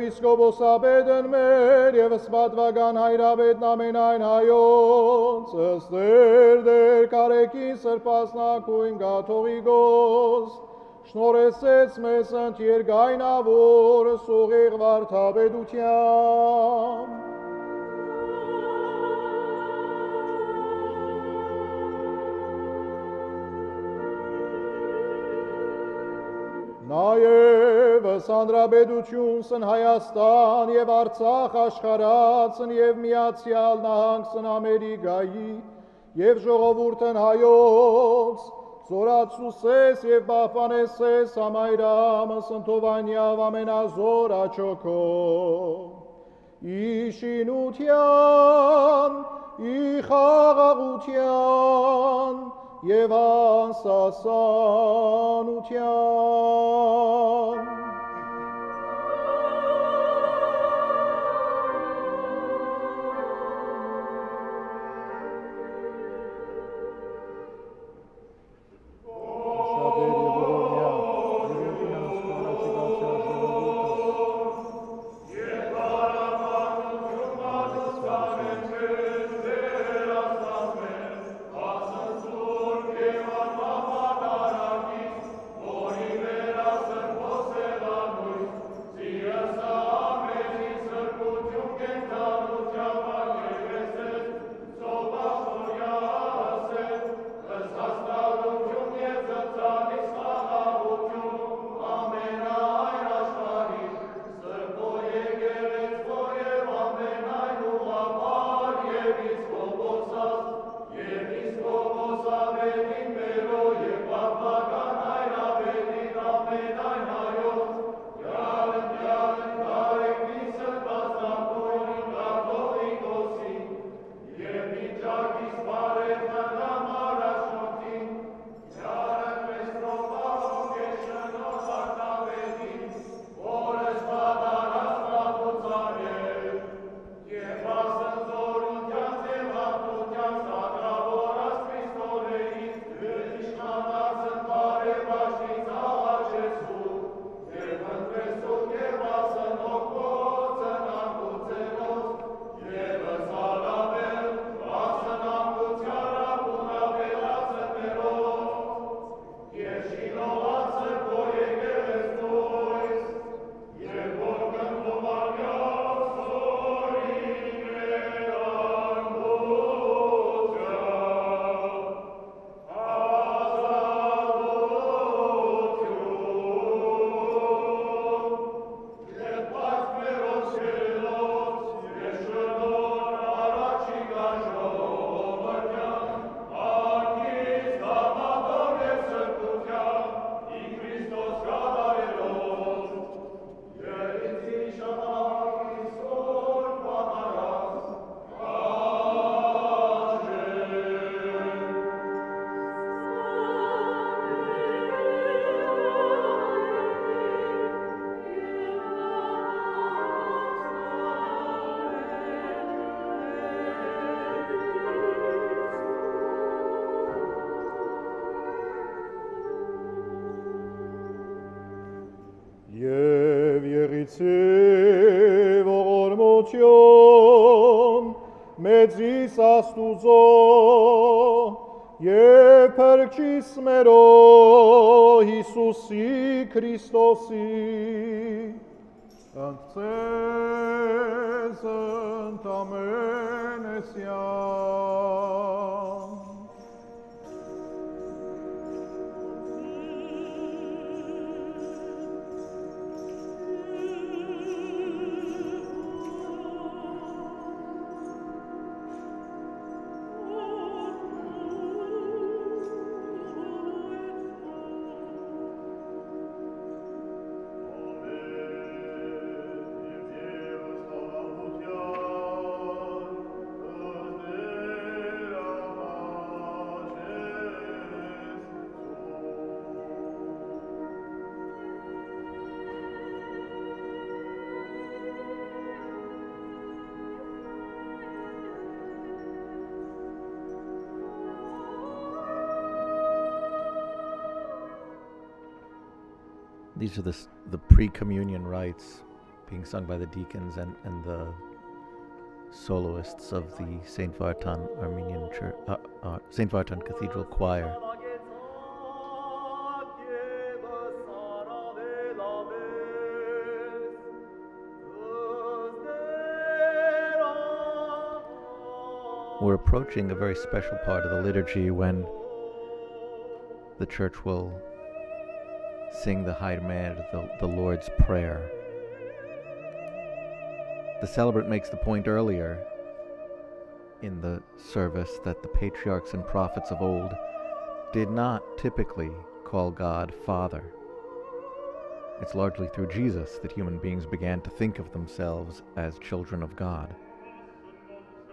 Episcopos abeden mer, Yevas Madvagan hayrabed namenain hayons, Ester der Karekin Serpasnakuin Gatorigos, Shnoresets mesant Yergainavor, Surir Vartabedutiam. Naev Sandrabedutyuns and Hayastan, Yev Artsakh Ashkharats and Yev Miatsial Nahanks and Amerigai, Yev Zhogovurten Hayots, Zoratsuses, Yev Bafaneses, Amairamas and Tovaniav Amenazora Choko. Ishinutian, Ichagagutian. Yevan sasanutyan. Oh. մեծիս աստուծո եւ փրկչիս մերո Հիսուսի Քրիստոսի Անկցես ընտամենեսյան These are the pre-communion rites being sung by the deacons and the soloists of the St. Vartan Armenian Church, St. Vartan Cathedral Choir. We're approaching a very special part of the liturgy when the church will sing the Haimed, the Lord's Prayer. The celebrant makes the point earlier in the service that the patriarchs and prophets of old did not typically call God Father. It's largely through Jesus that human beings began to think of themselves as children of God.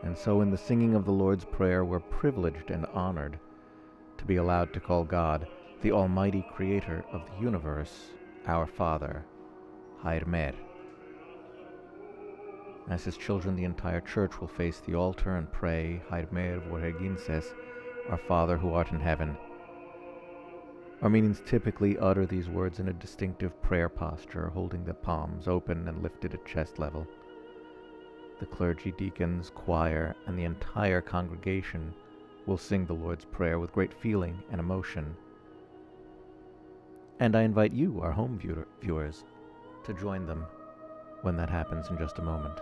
And so in the singing of the Lord's Prayer, we're privileged and honored to be allowed to call God, the Almighty Creator of the universe, our Father, Haimed. As his children, the entire church will face the altar and pray, Haimed Vorheginses, our Father who art in heaven. Armenians typically utter these words in a distinctive prayer posture, holding their palms open and lifted at chest level. The clergy, deacons, choir, and the entire congregation will sing the Lord's Prayer with great feeling and emotion. And I invite you, our home viewers, to join them when that happens in just a moment.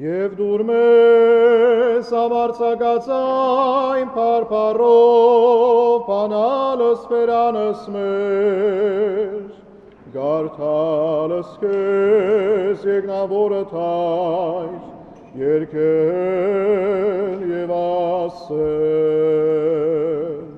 Եվ դուր մեզ ամարցակացային պարպարով պանալս պերանս մեզ, գարդալս կեզ եգնավորը թայս, երկեն և ասեն.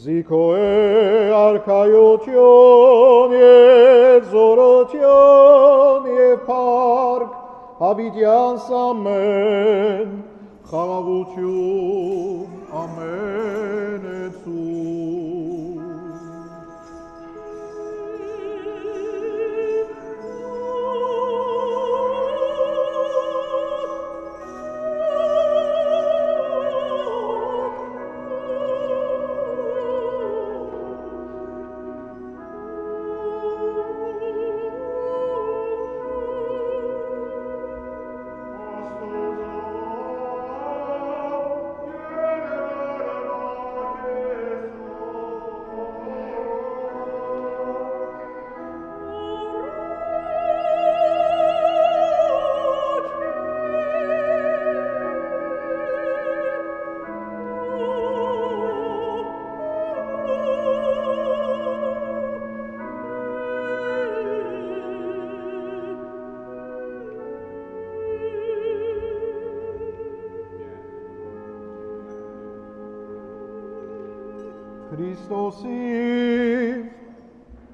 Զիքոե արքայություն և զորություն և պարկ, հավիտյանս ամեն, խաղավություն ամեն էծում.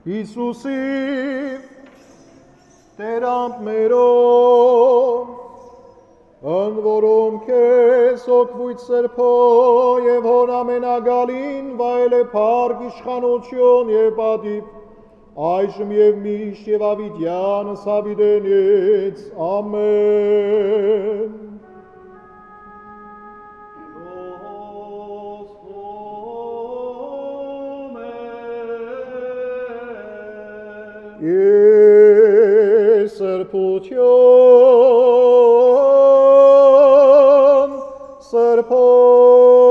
Հիսուսի տերանք մերով, ընվորում կեզ ոգվույթ սրպո և հոն ամենագալին վայել է պարգ իշխանություն և պատիպ այժմ և միշ և ավիդյան սավիդենից, ամեն։ Սրպություն, սրպոց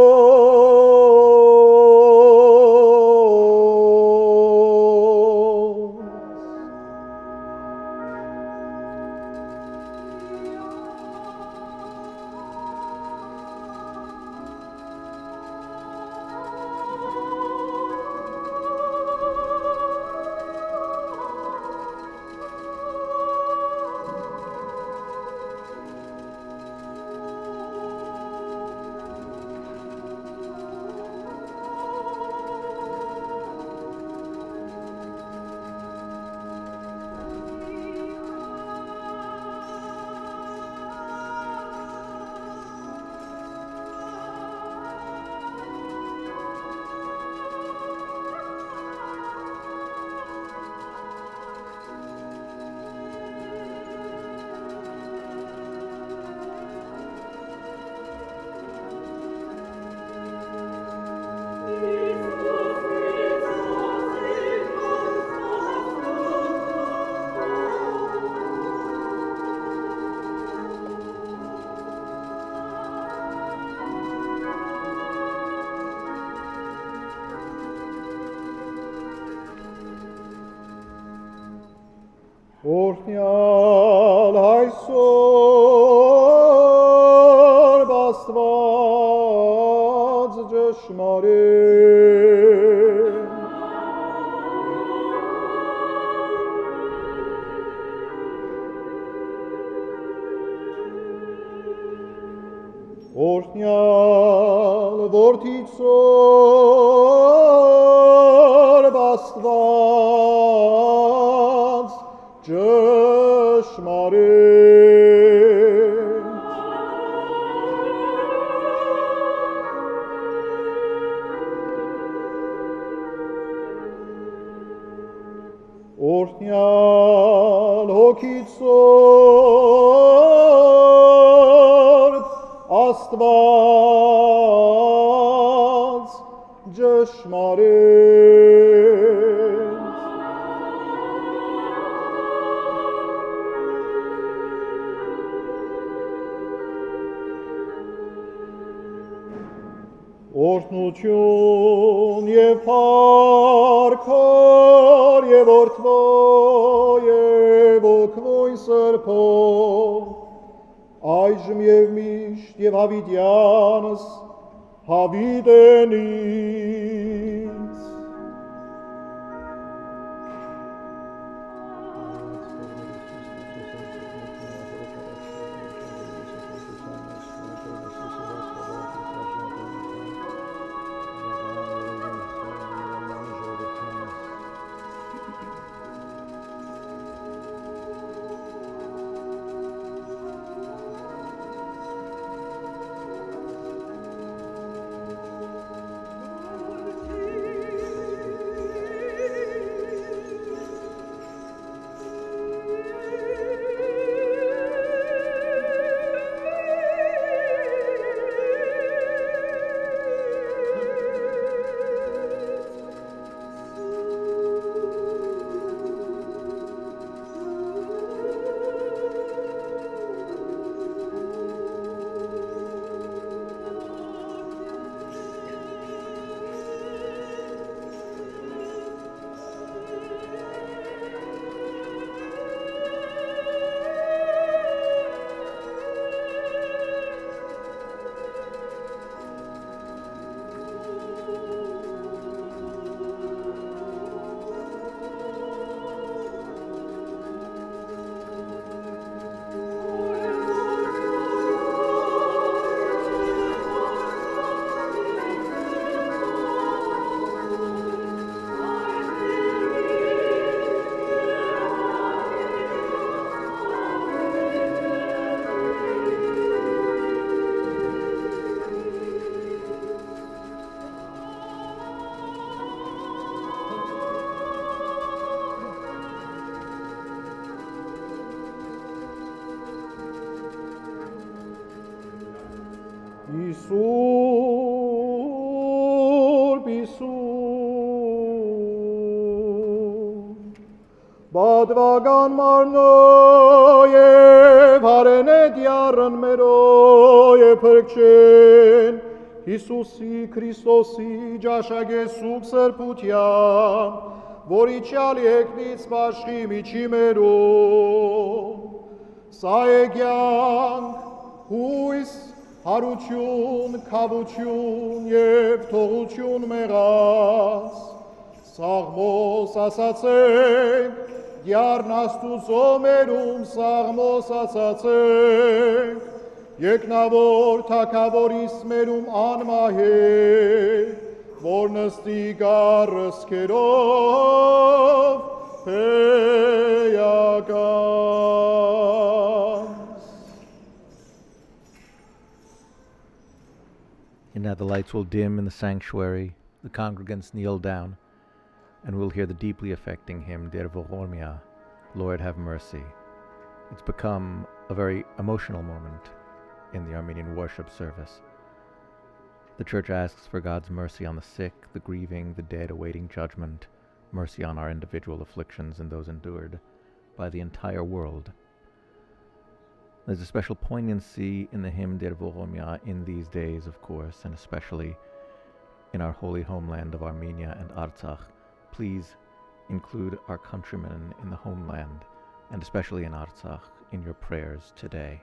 Orhnyal e Surp Astvats Jeshmarim. Orhnyal e Surp Astvats Jeshmarim. Orhnyal e Surp Astvats Jeshmarim. Օրհնություն եւ փառք եւ օրհնո եւ օգնույն Սրբով այժմ եւ միշտ եւ հավիտյանս հավիտենից Բադվագան մարնո և հարենետ յարն մերո և պրգչեն Հիսուսի Քրիստոսի ճաշագեսուկ սրպության, որի չյալ եկնից բաշխի միջի մերով, սա եգյանք, հույս, հարություն, կավություն և թողություն մեղաց, սաղմոս ասացենք, Yarnastus omerum sarmos asatse, Yeknavor takavoris merum anmahe, Vornastigaras kerov peyagas. And now the lights will dim in the sanctuary, the congregants kneel down, and we'll hear the deeply affecting hymn, Der Vogormia, Lord Have Mercy. It's become a very emotional moment in the Armenian worship service. The Church asks for God's mercy on the sick, the grieving, the dead awaiting judgment, mercy on our individual afflictions and those endured by the entire world. There's a special poignancy in the hymn Der Vogormia in these days, of course, and especially in our holy homeland of Armenia and Artsakh. Please include our countrymen in the homeland and especially in Artsakh, in your prayers today.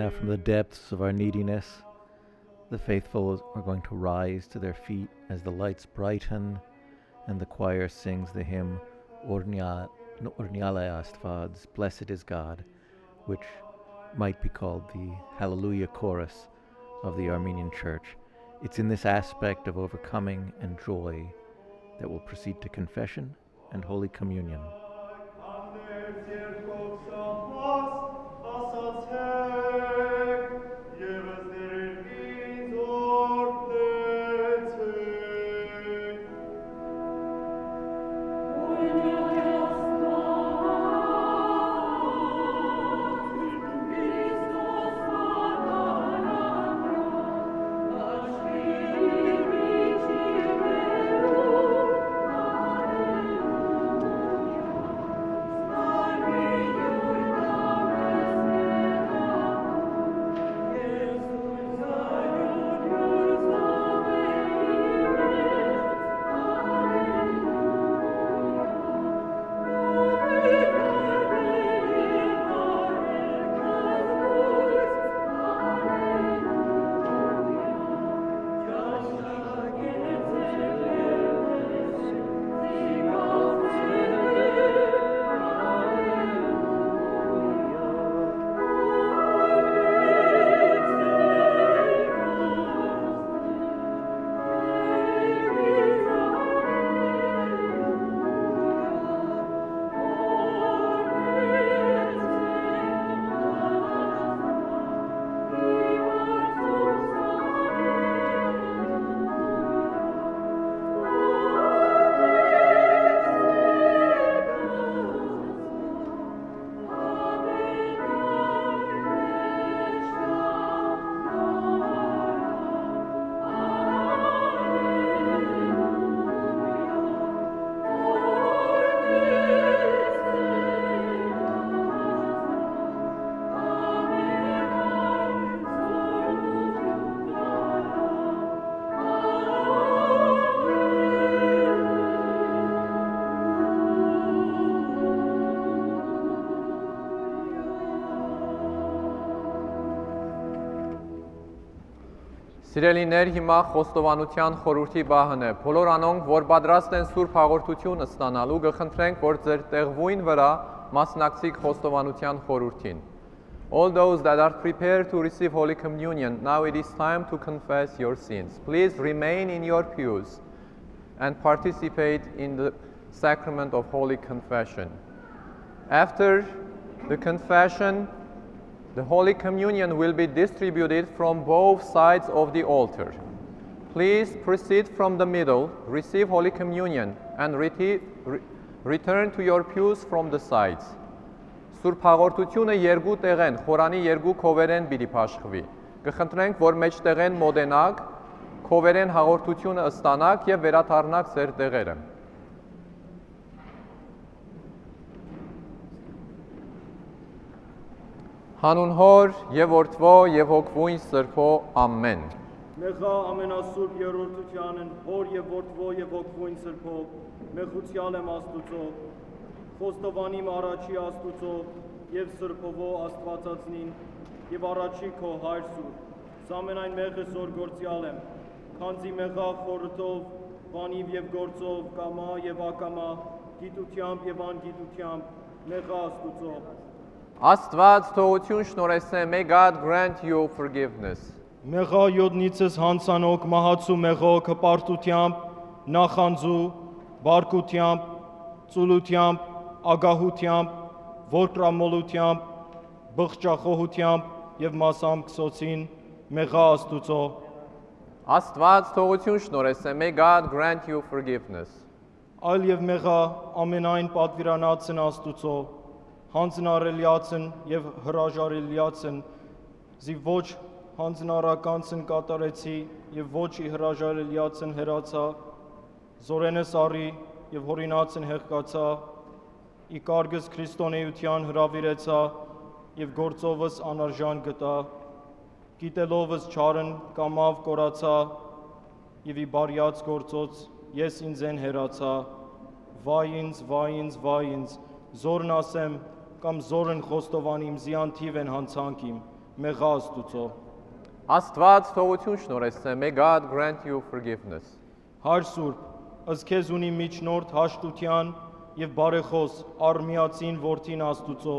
now from the depths of our neediness, the faithful are going to rise to their feet as the lights brighten and the choir sings the hymn Orhnyal e Astvats, Blessed is God, which might be called the Hallelujah Chorus of the Armenian Church. It's in this aspect of overcoming and joy that we'll proceed to confession and Holy Communion. Սիրելիներ, հիմա խոստովանության խորհրդի բահն է։ Բոլոր անոնք, որ պատրաստ են Սուրբ հաղորդություն ստանալու, կխնդրենք, որ ձեր տեղվույն վրա մասնակցեք խոստովանության խորհրդին. All those that are prepared to receive Holy Communion, now it is time to confess your sins. Please remain in your pews and participate in the sacrament of Holy Confession. After the confession, the Holy Communion will be distributed from both sides of the altar. Please proceed from the middle, receive Holy Communion, and return to your pews from the sides. Սուրբ հաղորդությունը երկու տեղեն, խորանի երկու քովերեն պիտի փաշխվի։ Կխնդրենք, որ մեջտեղեն մոտենաք, քովերեն հաղորդությունը ստանաք եւ վերադառնաք ձեր տեղերը։ Հանուն Հոր եւ Որդվո եւ Հոգվույն Սրբո ամեն։ Մեղա ամենասուրբ երրորդությանն Հոր եւ Որդվո եւ Հոգվույն Սրբո մեղության եմ Աստուծո, խոստովանիմ առաջի Աստուծո եւ Սրբովո Աստվածածնին եւ առաջի քո Հայր Սուրբ, ամենայն մեղս օրգործյալ եմ, քանզի մեղա խորհրդով, բանիվ եւ գործով, կամա եւ ակամա, գիտությամբ եւ անգիտությամբ մեղա Աստուծո։ Աստված թողություն շնորհեսե, may God grant you forgiveness. Մեղա յոդնիցս հանցանոք, մահացու մեղոք, հպարտությամբ, նախանձու, բարկությամբ, ծուլությամբ, ագահությամբ, ворկրամոլությամբ, բղճախոհությամբ եւ մասամբ քսոցին, մեղա Աստուծո։ Աստված թողություն շնորհեսե, may God grant you forgiveness. Այլ եւ մեղա ամենայն պատվիրանացն Աստուծո, հանձնարելիացն եւ հրաժարելիացն, զի ոչ հանձնարականցն կատարեցի եւ ոչ հրաժարելիացն հերացա, զորենս առի եւ հորինացն հեղկացա, ի կարգս քրիստոնեության հրավիրեցա եւ գործովս անարժան գտա, գիտելովս չարն կամավ կորացա եւ ի բարյաց գործոց ես ինձեն հերացա, վայ ինձ, վայ ինձ, վայ ինձ, զորն ասեմ, կամ զորն խոստովանիմ, զիանթիվ են հանցանքիմ, Աստված թողություն շնորհեցնե, may God grant you forgiveness. Հայր Սուրբ, ըստ քեզ ունի միջնորդ հաշտության եւ բարեխոս Արմիացին որդին Աստուծո,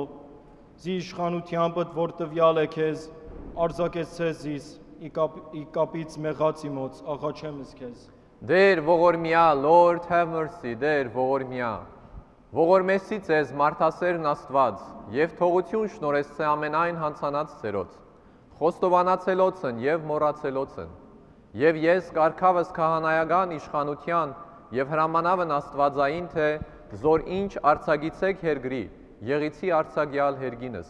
զի իշխանությանդ որ տվյալ է քեզ, արձակեցես զիս ի կապից մեղացի մոտ, աղաչեմս քեզ. Der Vogormia, Lord have mercy, Der Vogormia. Ողորմեսից ես մարդասերն Աստված եւ թողություն շնորհեցե ամենայն հանցանած ծերոց, խոստովանացելոցն եւ մոռացելոցն, եւ ես կարգավս քահանայական իշխանության եւ հրամանավն Աստվածային թե զոր ինչ արցագիցեք հերգրի, եղիցի արցագյալ հերգինս,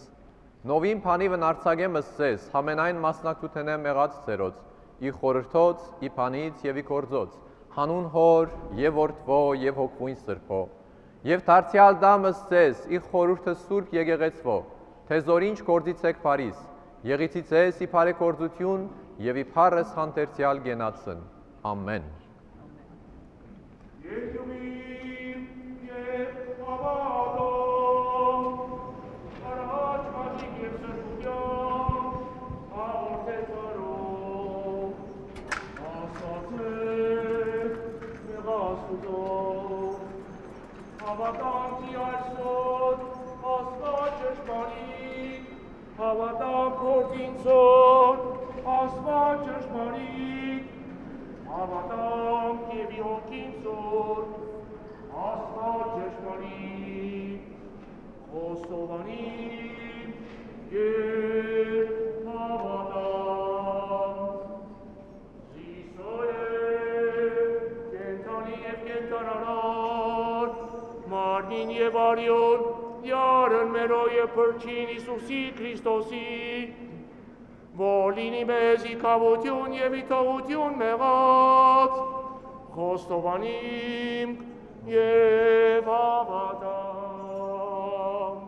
նովին փանիվն արցագեմս ձեզ համենայն մասնակցութենե մեղած ծերոց, ի խորհրդոց, ի փանից եւ ի կորձոց, հանուն Հոր եւ Որդվո եւ Հոգվույն Սրբո, Եվ դարձյալ դամս ձեզ, իղ խորուրդը Սուրբ եկեղեցվո, թե զոր ինչ գործիցեք Փարիզ, եղիցից ես իբարե գործություն և իբարս հանդերձյալ գենացն, ամեն։ Havadank iarsod, asvat cheshmanik. Havadank ordinsod, asvat cheshmanik. Havadank yevihokinsod, asvat cheshmanik. Khosovanim ye havadank. Zisoye kentani evkentanara. Marnin ye varion, yarın meroye perçin Isusi Kristosi. Volini mezi kavutyun ye vitavutyun mevat. Kostovanim ye vavatam.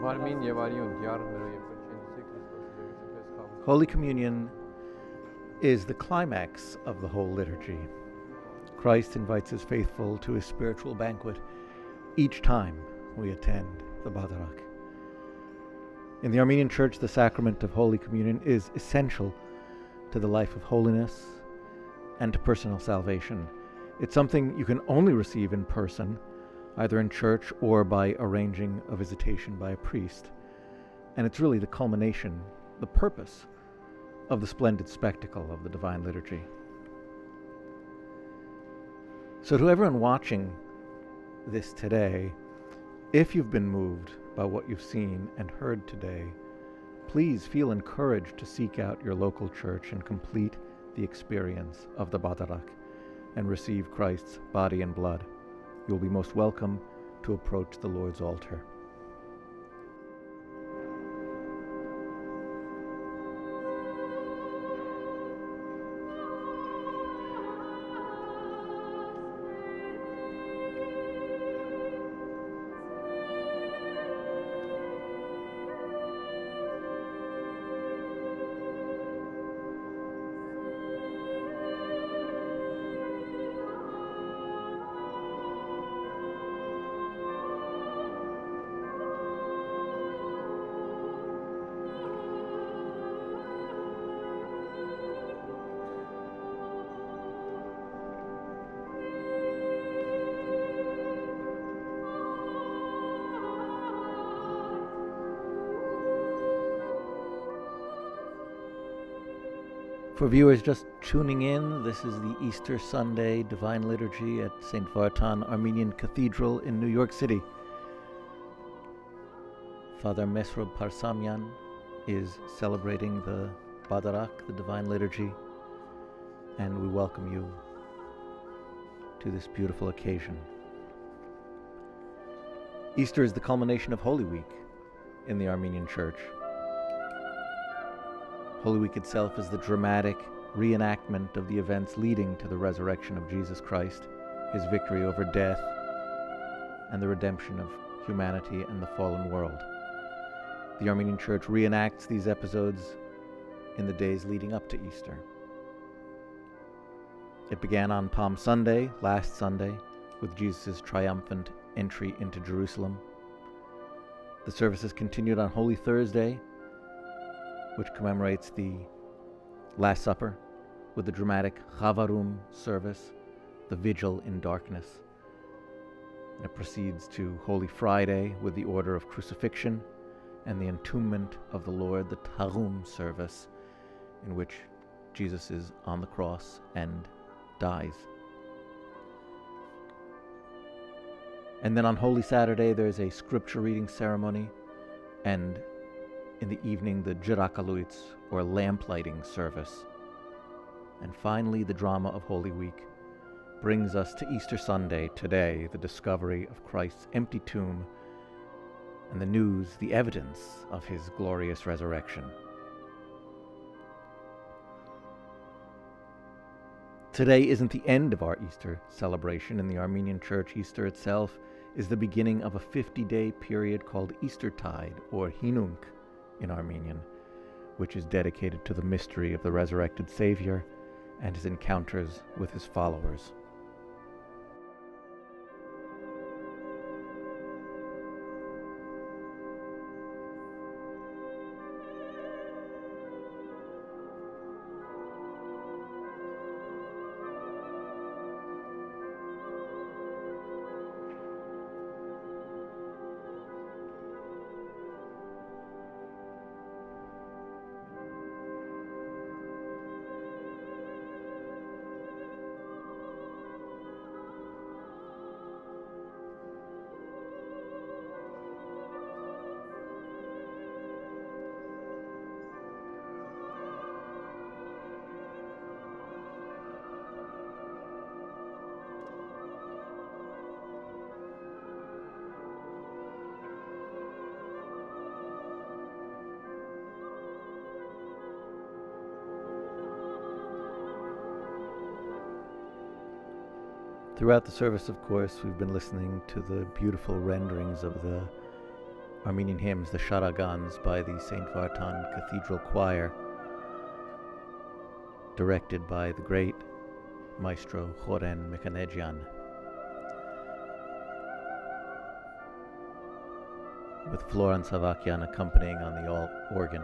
Marnin ye varion, yarın meroye perçin Isusi Kristosi. Holy Communion is the climax of the whole liturgy. Christ invites his faithful to his spiritual banquet each time we attend the Badarak. In the Armenian Church, the sacrament of Holy Communion is essential to the life of holiness and to personal salvation. It's something you can only receive in person, either in church or by arranging a visitation by a priest. And it's really the culmination, the purpose of the splendid spectacle of the Divine Liturgy. So to everyone watching this today, if you've been moved by what you've seen and heard today, please feel encouraged to seek out your local church and complete the experience of the Badarak and receive Christ's body and blood. You'll be most welcome to approach the Lord's altar. For viewers just tuning in, this is the Easter Sunday Divine Liturgy at St. Vartan Armenian Cathedral in New York City. Father Mesrop Parsamyan is celebrating the Badarak, the Divine Liturgy, and we welcome you to this beautiful occasion. Easter is the culmination of Holy Week in the Armenian Church. Holy Week itself is the dramatic reenactment of the events leading to the resurrection of Jesus Christ, his victory over death, and the redemption of humanity and the fallen world. The Armenian Church reenacts these episodes in the days leading up to Easter. It began on Palm Sunday, last Sunday, with Jesus' triumphant entry into Jerusalem. The services continued on Holy Thursday, which commemorates the Last Supper, with the dramatic Chavarum service, the vigil in darkness. And it proceeds to Holy Friday with the order of crucifixion and the entombment of the Lord, the Tarum service, in which Jesus is on the cross and dies. And then on Holy Saturday, there's a scripture reading ceremony, and in the evening, the jirakaluitz, or lamp lighting service. And finally, the drama of Holy Week brings us to Easter Sunday, today, the discovery of Christ's empty tomb and the news, the evidence of his glorious resurrection. Today isn't the end of our Easter celebration. In the Armenian Church, Easter itself is the beginning of a 50-day period called Eastertide, or Hinunk in Armenian, which is dedicated to the mystery of the resurrected Savior and his encounters with his followers. Throughout the service, of course, we've been listening to the beautiful renderings of the Armenian hymns, the Sharagans, by the St. Vartan Cathedral Choir, directed by the great maestro Khoren Mekhanegian. With Florin Savakian accompanying on the alt organ.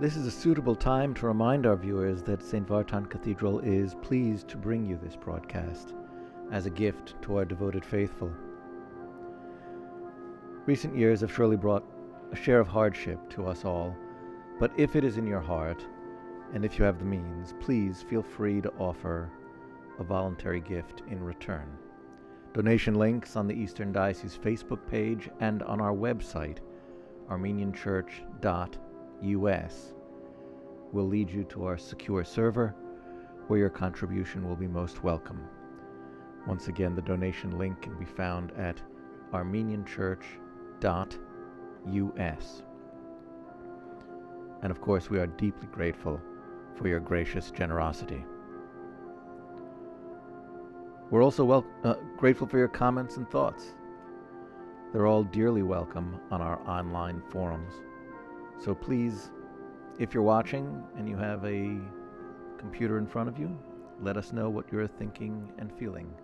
This is a suitable time to remind our viewers that St. Vartan Cathedral is pleased to bring you this broadcast as a gift to our devoted faithful. Recent years have surely brought a share of hardship to us all, but if it is in your heart, and if you have the means, please feel free to offer a voluntary gift in return. Donation links on the Eastern Diocese Facebook page and on our website, armenianchurch.us, will lead you to our secure server where your contribution will be most welcome. Once again, the donation link can be found at armenianchurch.us. And of course, we are deeply grateful for your gracious generosity. We're also grateful for your comments and thoughts. They're all dearly welcome on our online forums. So please, if you're watching and you have a computer in front of you, let us know what you're thinking and feeling.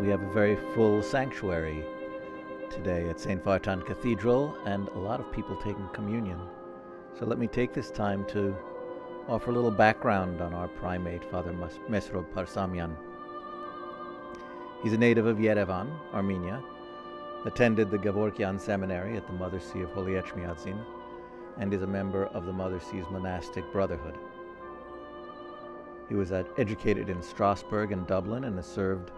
We have a very full sanctuary today at St. Vartan Cathedral and a lot of people taking communion. So let me take this time to offer a little background on our primate, Father Mesrop Parsamyan. He's a native of Yerevan, Armenia, attended the Gevorgian Seminary at the Mother See of Holy Etchmiadzin, and is a member of the Mother See's monastic brotherhood. He was educated in Strasbourg and Dublin and has served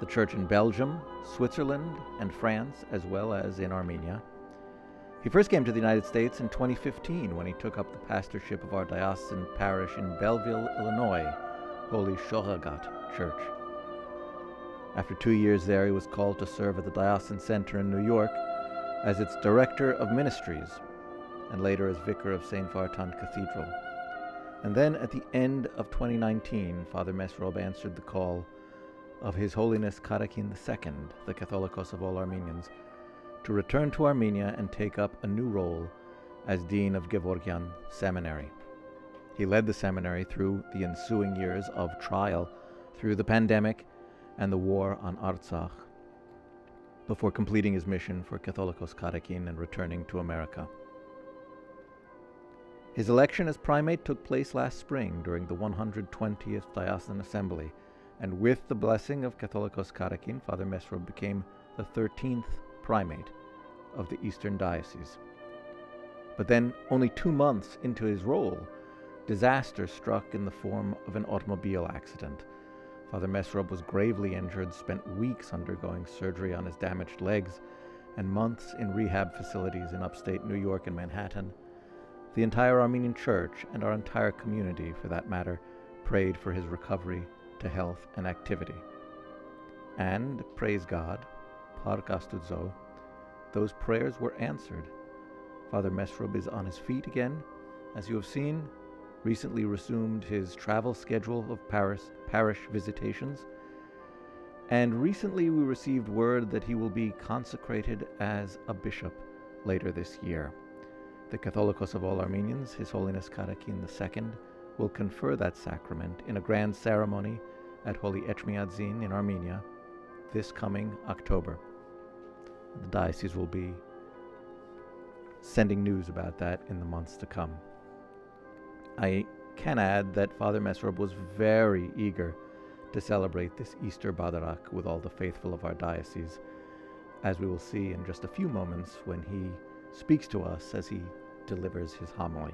the church in Belgium, Switzerland, and France, as well as in Armenia. He first came to the United States in 2015 when he took up the pastorship of our diocesan parish in Belleville, Illinois, Holy Shohagat Church. After 2 years there, he was called to serve at the Diocesan Center in New York as its Director of Ministries, and later as Vicar of St. Vartan Cathedral. And then at the end of 2019, Father Mesrop answered the call of His Holiness Karekin II, the Catholicos of all Armenians, to return to Armenia and take up a new role as Dean of Gevorgian Seminary. He led the seminary through the ensuing years of trial, through the pandemic and the war on Artsakh, before completing his mission for Catholicos Karekin and returning to America. His election as primate took place last spring during the 120th Diocesan Assembly, and with the blessing of Catholicos Karekin, Father Mesrop became the 13th primate of the Eastern Diocese. But then, only 2 months into his role, disaster struck in the form of an automobile accident. Father Mesrop was gravely injured, spent weeks undergoing surgery on his damaged legs, and months in rehab facilities in upstate New York and Manhattan. The entire Armenian Church, and our entire community for that matter, prayed for his recovery to health and activity. And, praise God, Parkastudzo, those prayers were answered. Father Mesrop is on his feet again, as you have seen, recently resumed his travel schedule of parish visitations, and recently we received word that he will be consecrated as a bishop later this year. The Catholicos of all Armenians, His Holiness Karekin II, will confer that sacrament in a grand ceremony at Holy Etchmiadzin in Armenia this coming October. The diocese will be sending news about that in the months to come. I can add that Father Mesrop was very eager to celebrate this Easter Badarak with all the faithful of our diocese, as we will see in just a few moments when he speaks to us as he delivers his homily.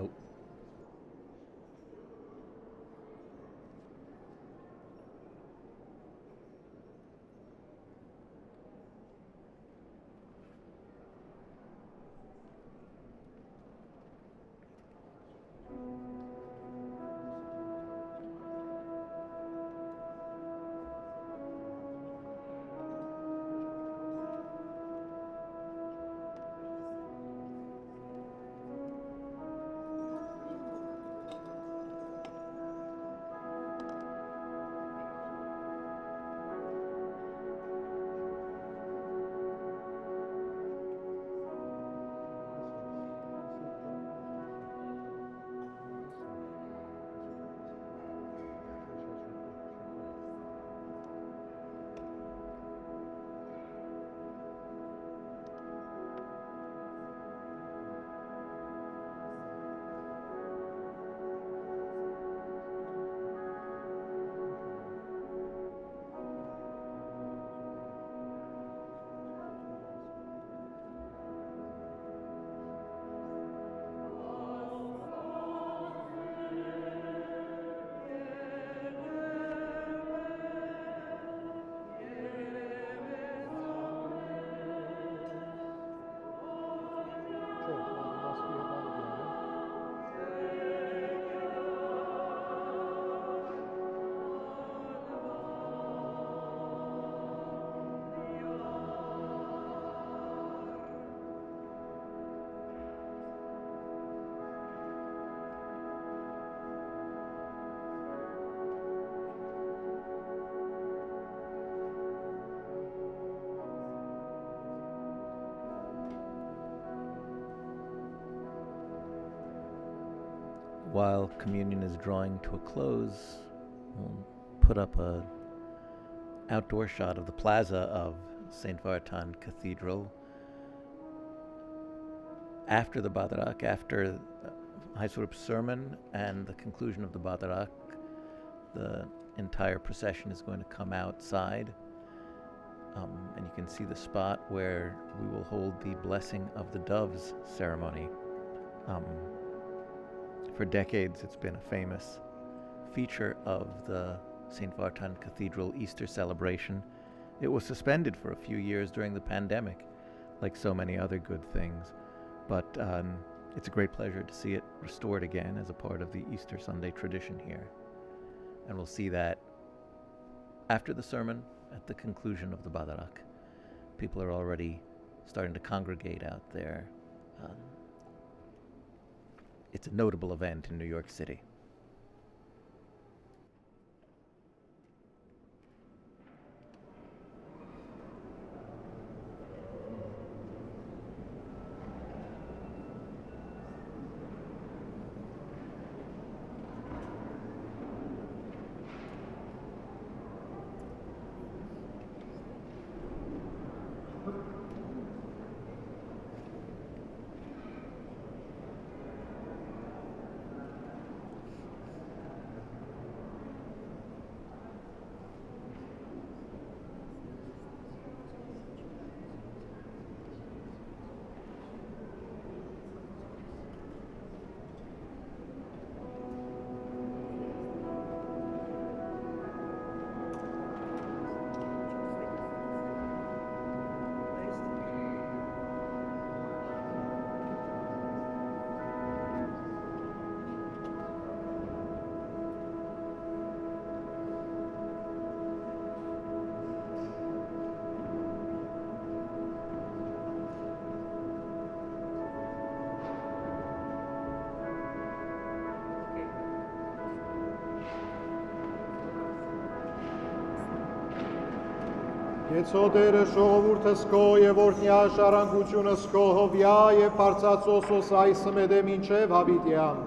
Oh. While communion is drawing to a close, we'll put up an outdoor shot of the plaza of St. Vartan Cathedral. After the Badarak, after High Surp's sermon and the conclusion of the Badarak, the entire procession is going to come outside. And you can see the spot where we will hold the blessing of the doves ceremony. For decades, it's been a famous feature of the St. Vartan Cathedral Easter celebration. It was suspended for a few years during the pandemic, like so many other good things. But it's a great pleasure to see it restored again as a part of the Easter Sunday tradition here. And we'll see that after the sermon, at the conclusion of the Badarak. People are already starting to congregate out there. It's a notable event in New York City. Եցոդերը ժողովուրդս քո եւ օրհնյա շարանկությունս քո հովյա եւ բարձածոսոս այս մեդե մինչեւ հավիտյան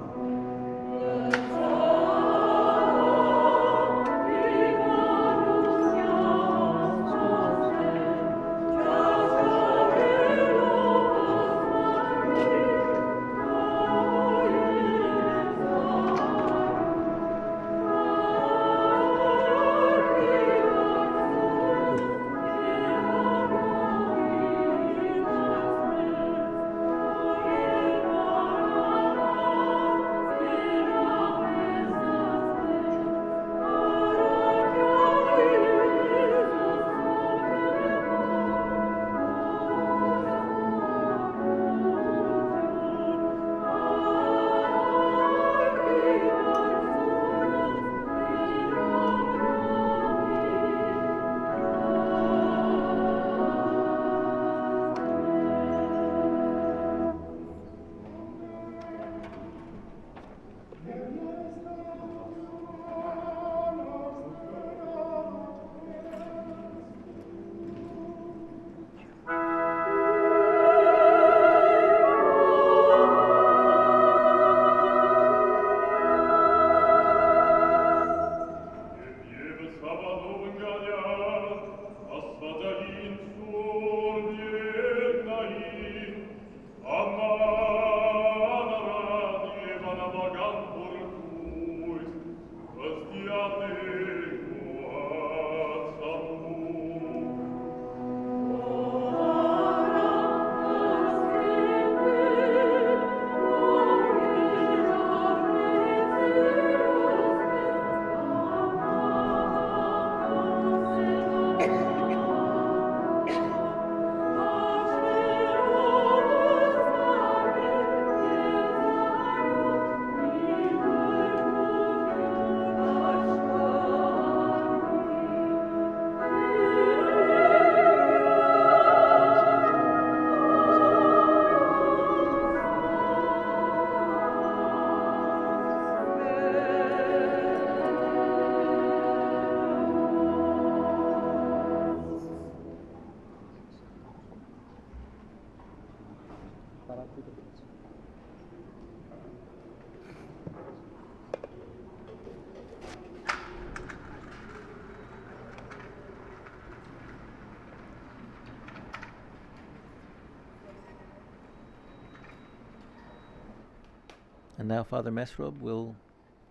And now Father Mesrop will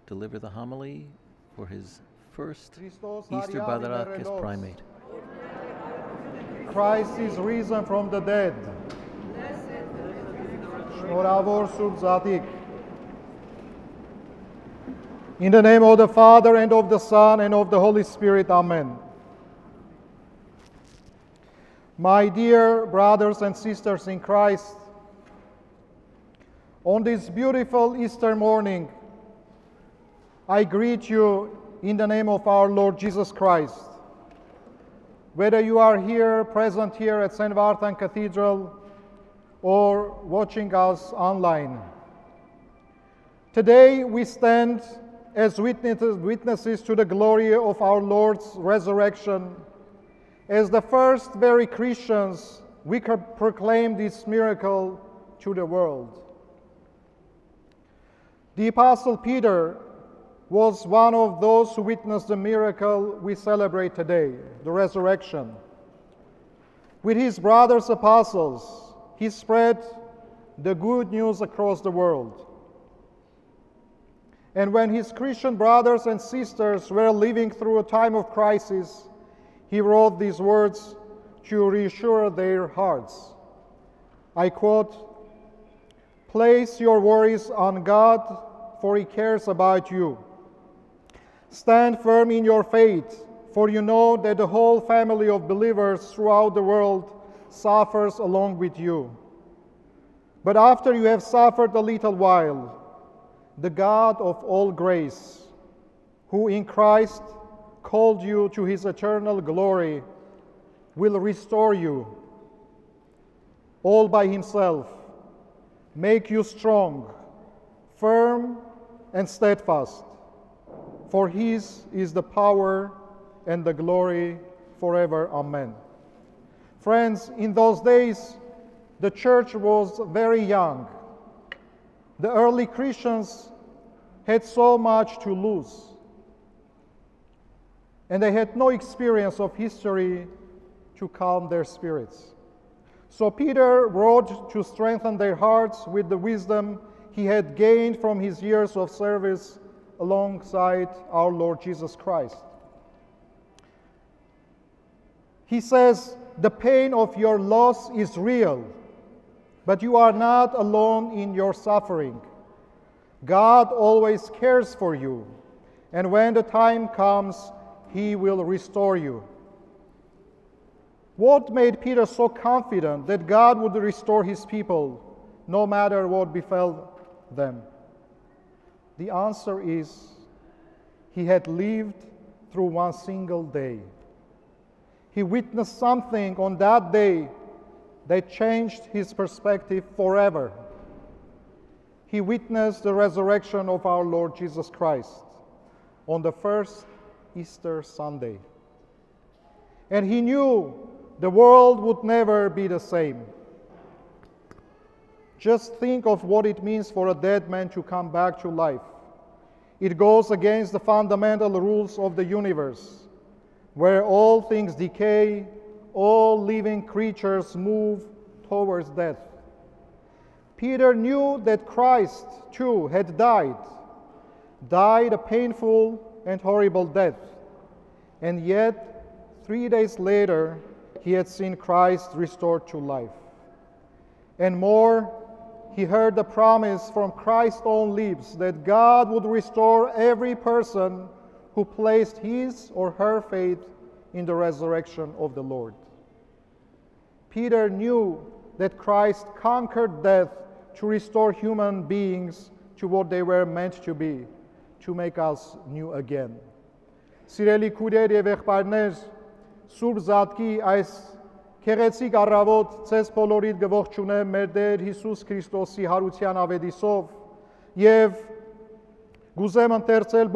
deliver the homily for his first Easter Badarak as primate. Christ is risen from the dead. Shnoravor Surp Zadig. In the name of the Father, and of the Son, and of the Holy Spirit, Amen. My dear brothers and sisters in Christ, on this beautiful Easter morning, I greet you in the name of our Lord Jesus Christ. Whether you are here, present here at St. Vartan Cathedral, or watching us online. Today we stand as witnesses to the glory of our Lord's resurrection. As the first very Christians, we can proclaim this miracle to the world. The Apostle Peter was one of those who witnessed the miracle we celebrate today, the resurrection. With his brothers apostles, he spread the good news across the world. And when his Christian brothers and sisters were living through a time of crisis, he wrote these words to reassure their hearts. I quote, "Place your worries on God, for He cares about you. Stand firm in your faith, for you know that the whole family of believers throughout the world suffers along with you. But after you have suffered a little while, the God of all grace, who in Christ called you to His eternal glory, will restore you all by Himself, make you strong, firm, and steadfast, for His is the power and the glory forever. Amen." Friends, in those days, the church was very young. The early Christians had so much to lose, and they had no experience of history to calm their spirits. So Peter wrote to strengthen their hearts with the wisdom he had gained from his years of service alongside our Lord Jesus Christ. He says, "The pain of your loss is real, but you are not alone in your suffering. God always cares for you, and when the time comes, He will restore you." What made Peter so confident that God would restore his people no matter what befell them? The answer is, he had lived through one single day. He witnessed something on that day that changed his perspective forever. He witnessed the resurrection of our Lord Jesus Christ on the first Easter Sunday. And he knew the world would never be the same. Just think of what it means for a dead man to come back to life. It goes against the fundamental rules of the universe, where all things decay, all living creatures move towards death. Peter knew that Christ, too, had died a painful and horrible death, and yet 3 days later he had seen Christ restored to life. And more, he heard the promise from Christ's own lips that God would restore every person who placed his or her faith in the resurrection of the Lord. Peter knew that Christ conquered death to restore human beings to what they were meant to be, to make us new again. Սիրելի քույրեր եւ եղբայրներ, Սուրբ Զադկի այս քեղեցիկ առավոտ ցես բոլորիդ գողջունեմ մեր Տեր Հիսուս Քրիստոսի հարության ավետիսով եւ գուզեմ ընթերցել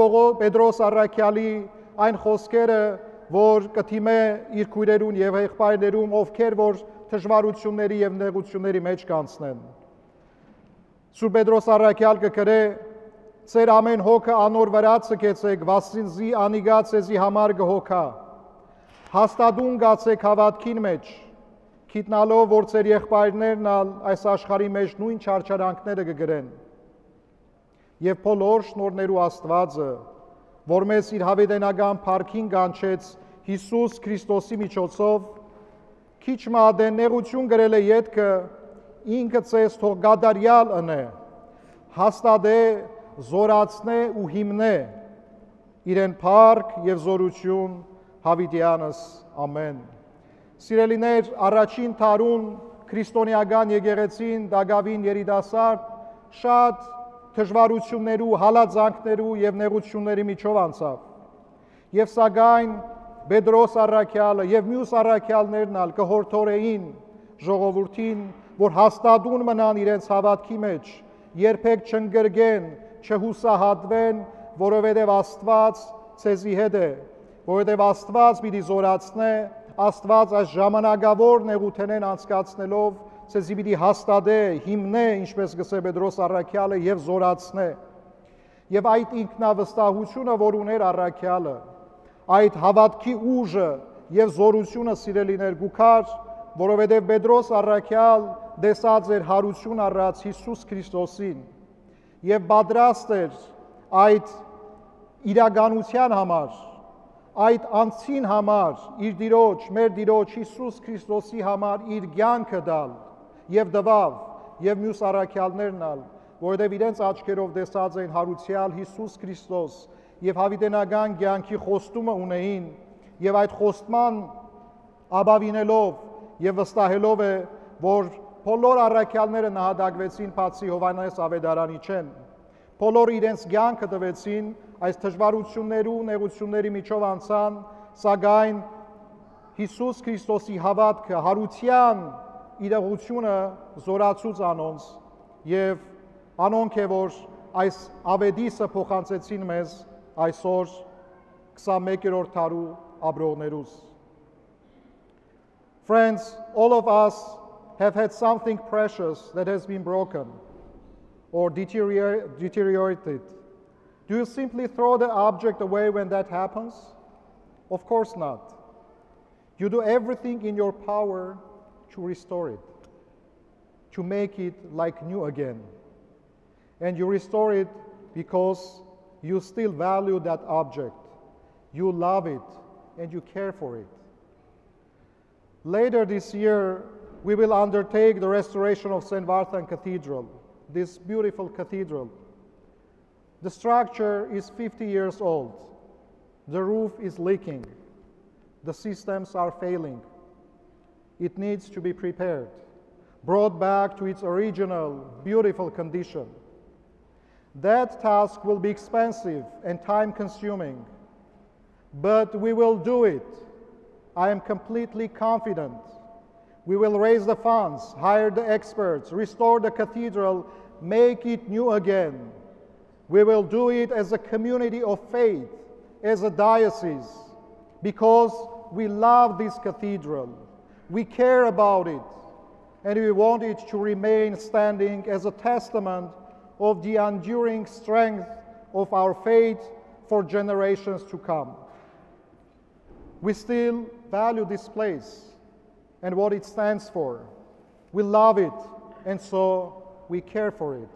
Պետրոս առաքյալի այն խոսքերը, որ կդիմե իր քույրերուն եւ եղբայրերուն, ովքեր որ դժվարությունների եւ նեղությունների մեջ կանցնեն։ Սուրբ Պետրոս առաքյալ կգրե Ձեր ամեն հոգը անոր վրա ցկեցեք, վասինզի անիգա ցեզի համար գհոգա։ Հաստատուն գացեք հավատքին մեջ, գիտնալով որ ձեր եղբայրներն այս աշխարհի մեջ նույն չարչարանքները կգրեն։ Եվ բոլոր շնորհներու Աստվածը, որ մեզ իր հավետենական փառքին կանչեց Հիսուս Քրիստոսի միջոցով, քիչ մադեն նեղություն գրել է յետքը, ինքը ցես թող գադարյալ ընե, հաստատե, զորացնե ու հիմնե իրեն փառք եւ զորություն հավիտյանս, ամեն։ Սիրելիներ, առաջին Թարուն քրիստոնեական եկեղեցին Դագավին երիտասարդ շատ թժվարություններու, հալածանքներու եւ նեղությունների միջով անցավ։ Եվ սակայն Պետրոս առաքյալը եւ մյուս առաքյալներն ալ կհորդորեին ժողովրդին, որ հաստատուն մնան իրենց հավատքի մեջ, երբեք չընկրկեն, չհուսահատվեն, որովհետեւ Աստված ցեզի հետ է, որովհետեւ Աստված պիտի զորացնե, Աստված այս ժամանակավոր նեղութենեն անցկացնելով ցեզի պիտի հաստատե, հիմնե, ինչպես գսե Պետրոս առաքյալը եւ զորացնե։ Եվ այդ ինքնավստահությունը, որ ուներ առաքյալը, այդ հավատքի ուժը եւ զորությունը, սիրելիներ, գուքար, որովհետեւ Պետրոս առաքյալ դեսած էր հարություն առած Հիսուս Քրիստոսին եւ պատրաստ էր այդ իրականության համար, այդ անձին համար, իր Տիրոջ, մեր Տիրոջ Հիսուս Քրիստոսի համար իր կյանքը տալ եւ դվավ, եւ մյուս առաքյալներն ալ, որովհետեւ իրենց աչքերով տեսած էին հարուցյալ Հիսուս Քրիստոս, եւ հավիտենական կյանքի խոստումը ունեին, եւ այդ խոստման ապավինելով եւ վստահելով է, որ բոլոր առաքյալները նահատակվեցին, բացի Հովհաննես Ավետարանի չեն, բոլորը իրենց կյանքը տվեցին, այս դժվարություններու, նեղությունների միջով անցան, սակայն Հիսուս Քրիստոսի հավատքը, հարության իրողությունը զորացուց անոնց եւ անոնք է որ այս ավետիսը փոխանցեցին մեզ այսօր 21-րդ դարու ապրողներուս. Friends, all of us have had something precious that has been broken or deteriorated. Do you simply throw the object away when that happens? Of course not. You do everything in your power to restore it, to make it like new again. And you restore it because you still value that object, you love it, and you care for it. Later this year, we will undertake the restoration of St. Vartan Cathedral, this beautiful cathedral. The structure is 50 years old. The roof is leaking. The systems are failing. It needs to be prepared, brought back to its original, beautiful condition. That task will be expensive and time-consuming, but we will do it. I am completely confident. We will raise the funds, hire the experts, restore the cathedral, make it new again. We will do it as a community of faith, as a diocese, because we love this cathedral. We care about it, and we want it to remain standing as a testament of the enduring strength of our faith for generations to come. We still value this place and what it stands for. We love it, and so we care for it.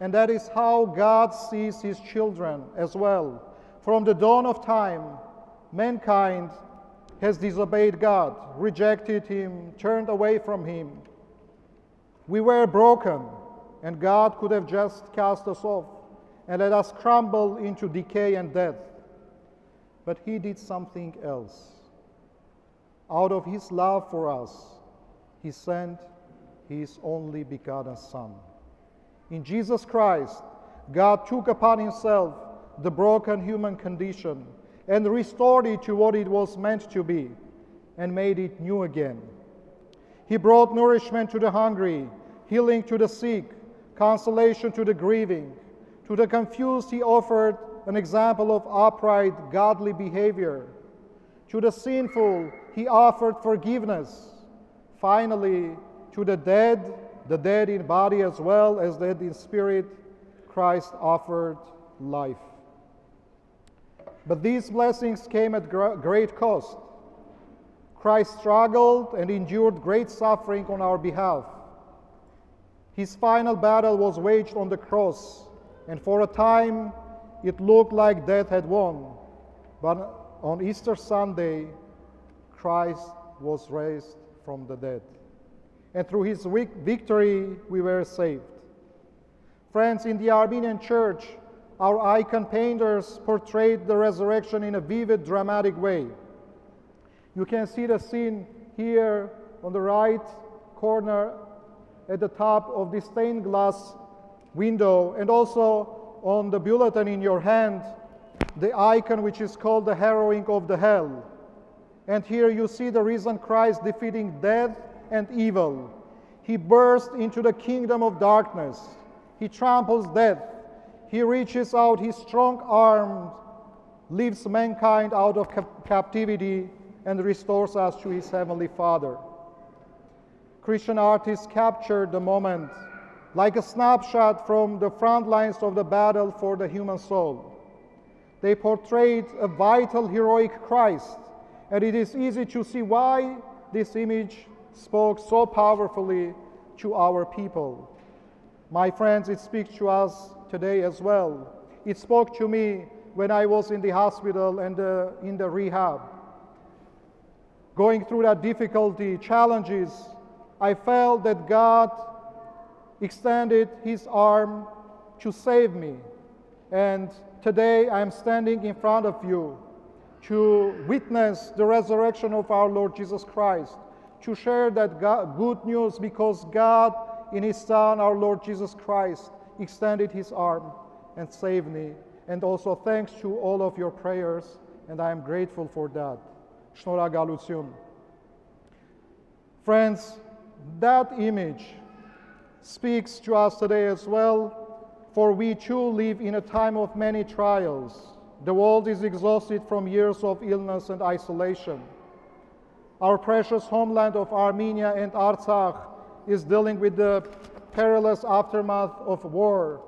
And that is how God sees his children as well. From the dawn of time, mankind has disobeyed God, rejected him, turned away from him. We were broken, and God could have just cast us off and let us crumble into decay and death. But he did something else. Out of his love for us, he sent his only begotten Son. In Jesus Christ, God took upon himself the broken human condition and restored it to what it was meant to be, and made it new again. He brought nourishment to the hungry, healing to the sick, consolation to the grieving. To the confused, he offered an example of upright, godly behavior. To the sinful, he offered forgiveness. Finally, to the dead in body as well as dead in spirit, Christ offered life. But these blessings came at great cost. Christ struggled and endured great suffering on our behalf. His final battle was waged on the cross, and for a time it looked like death had won. But on Easter Sunday, Christ was raised from the dead. And through his victory, we were saved. Friends, in the Armenian Church, our icon painters portrayed the resurrection in a vivid, dramatic way. You can see the scene here on the right corner at the top of the stained glass window, and also on the bulletin in your hand, the icon which is called the Harrowing of the Hell. And here you see the risen Christ defeating death and evil. He bursts into the kingdom of darkness. He tramples death. He reaches out his strong arm, lifts mankind out of captivity, and restores us to his heavenly Father. Christian artists captured the moment like a snapshot from the front lines of the battle for the human soul. They portrayed a vital, heroic Christ, and it is easy to see why this image spoke so powerfully to our people. My friends, it speaks to us today as well. It spoke to me when I was in the hospital and in the rehab. Going through that difficulty, challenges, I felt that God extended his arm to save me. And today I am standing in front of you to witness the resurrection of our Lord Jesus Christ, to share that good news, because God in his Son, our Lord Jesus Christ, extended his arm and saved me. And also thanks to all of your prayers, and I am grateful for that. Shnoragalutyun. Friends, that image speaks to us today as well, for we too live in a time of many trials. The world is exhausted from years of illness and isolation. Our precious homeland of Armenia and Artsakh is dealing with the perilous aftermath of war.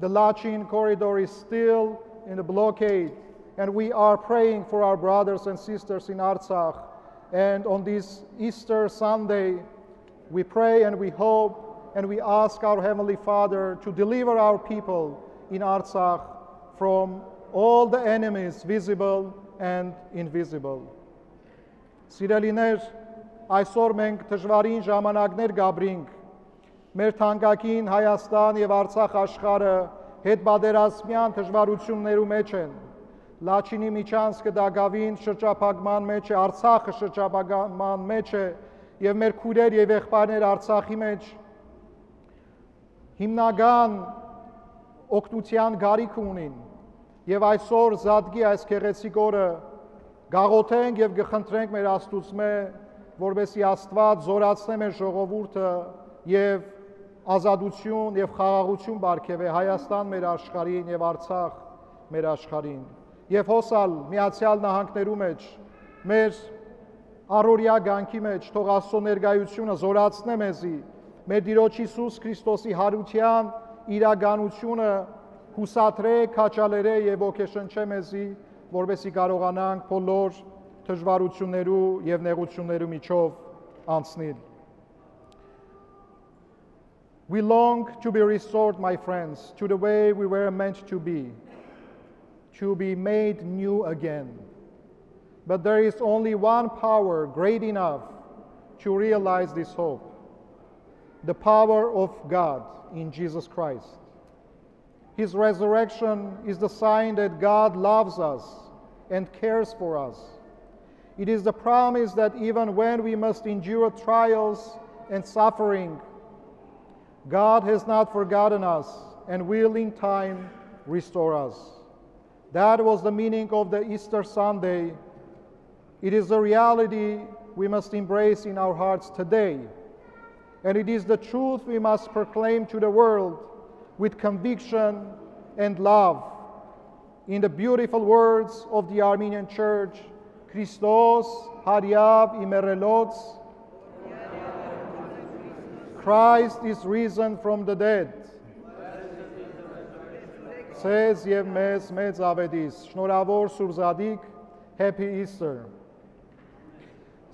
The Lachin corridor is still in the blockade, and we are praying for our brothers and sisters in Artsakh. And on this Easter Sunday, we pray and we hope and we ask our Heavenly Father to deliver our people in Artsakh from all the enemies, visible and invisible. Սիրելիներ, այսօր մենք դժվարին ժամանակներ գաբրինք։ Մեր թանկագին Հայաստան եւ Արցախ աշխարհը հետբادرազմյան դժվարություններում մեջ են։ Լաչինի միջանցքը դագավին շրջափակման մեջ է, Արցախը շրջափակման մեջ է, եւ մեր քույրեր եւ եղբայրներ Արցախի մեջ հիմնական օգնության գարիք ունին։ Եվ այսօր Զադգի այս քեղեցիկ օրը գաղութենք եւ գխնդրենք մեր Աստուծմե, որովհետեւ Աստված զորացնի մեր ժողովուրդը եւ ազատություն եւ խաղաղություն բարգեւե Հայաստան մեր աշխարհին եւ Արցախ մեր աշխարհին։ Եվ հոսալ Միացյալ Նահանգներու մեջ, մեր առօրյա ցանկի մեջ թող Աստծո ներկայությունը զորացնի մեզի, մեր Տիրոջ Հիսուս Քրիստոսի հարության իրականությունը հուսատրե, քաչալերե եւ ոգեշնչե մեզի, որովհետեւ կարողանանք բոլոր դժվարություններու եւ նեղություններու միջով անցնել։ We long to be restored, my friends, to the way we were meant to be made new again. But there is only one power great enough to realize this hope, the power of God in Jesus Christ. His resurrection is the sign that God loves us and cares for us. It is the promise that even when we must endure trials and suffering, God has not forgotten us and will in time restore us. That was the meaning of the Easter Sunday. It is the reality we must embrace in our hearts today. And it is the truth we must proclaim to the world with conviction and love. In the beautiful words of the Armenian Church, Christos Haryav Imerelots, Christ is risen from the dead. Says Yev Mes Mez Avedis, Shnoravor Surp Zadig, Happy Easter.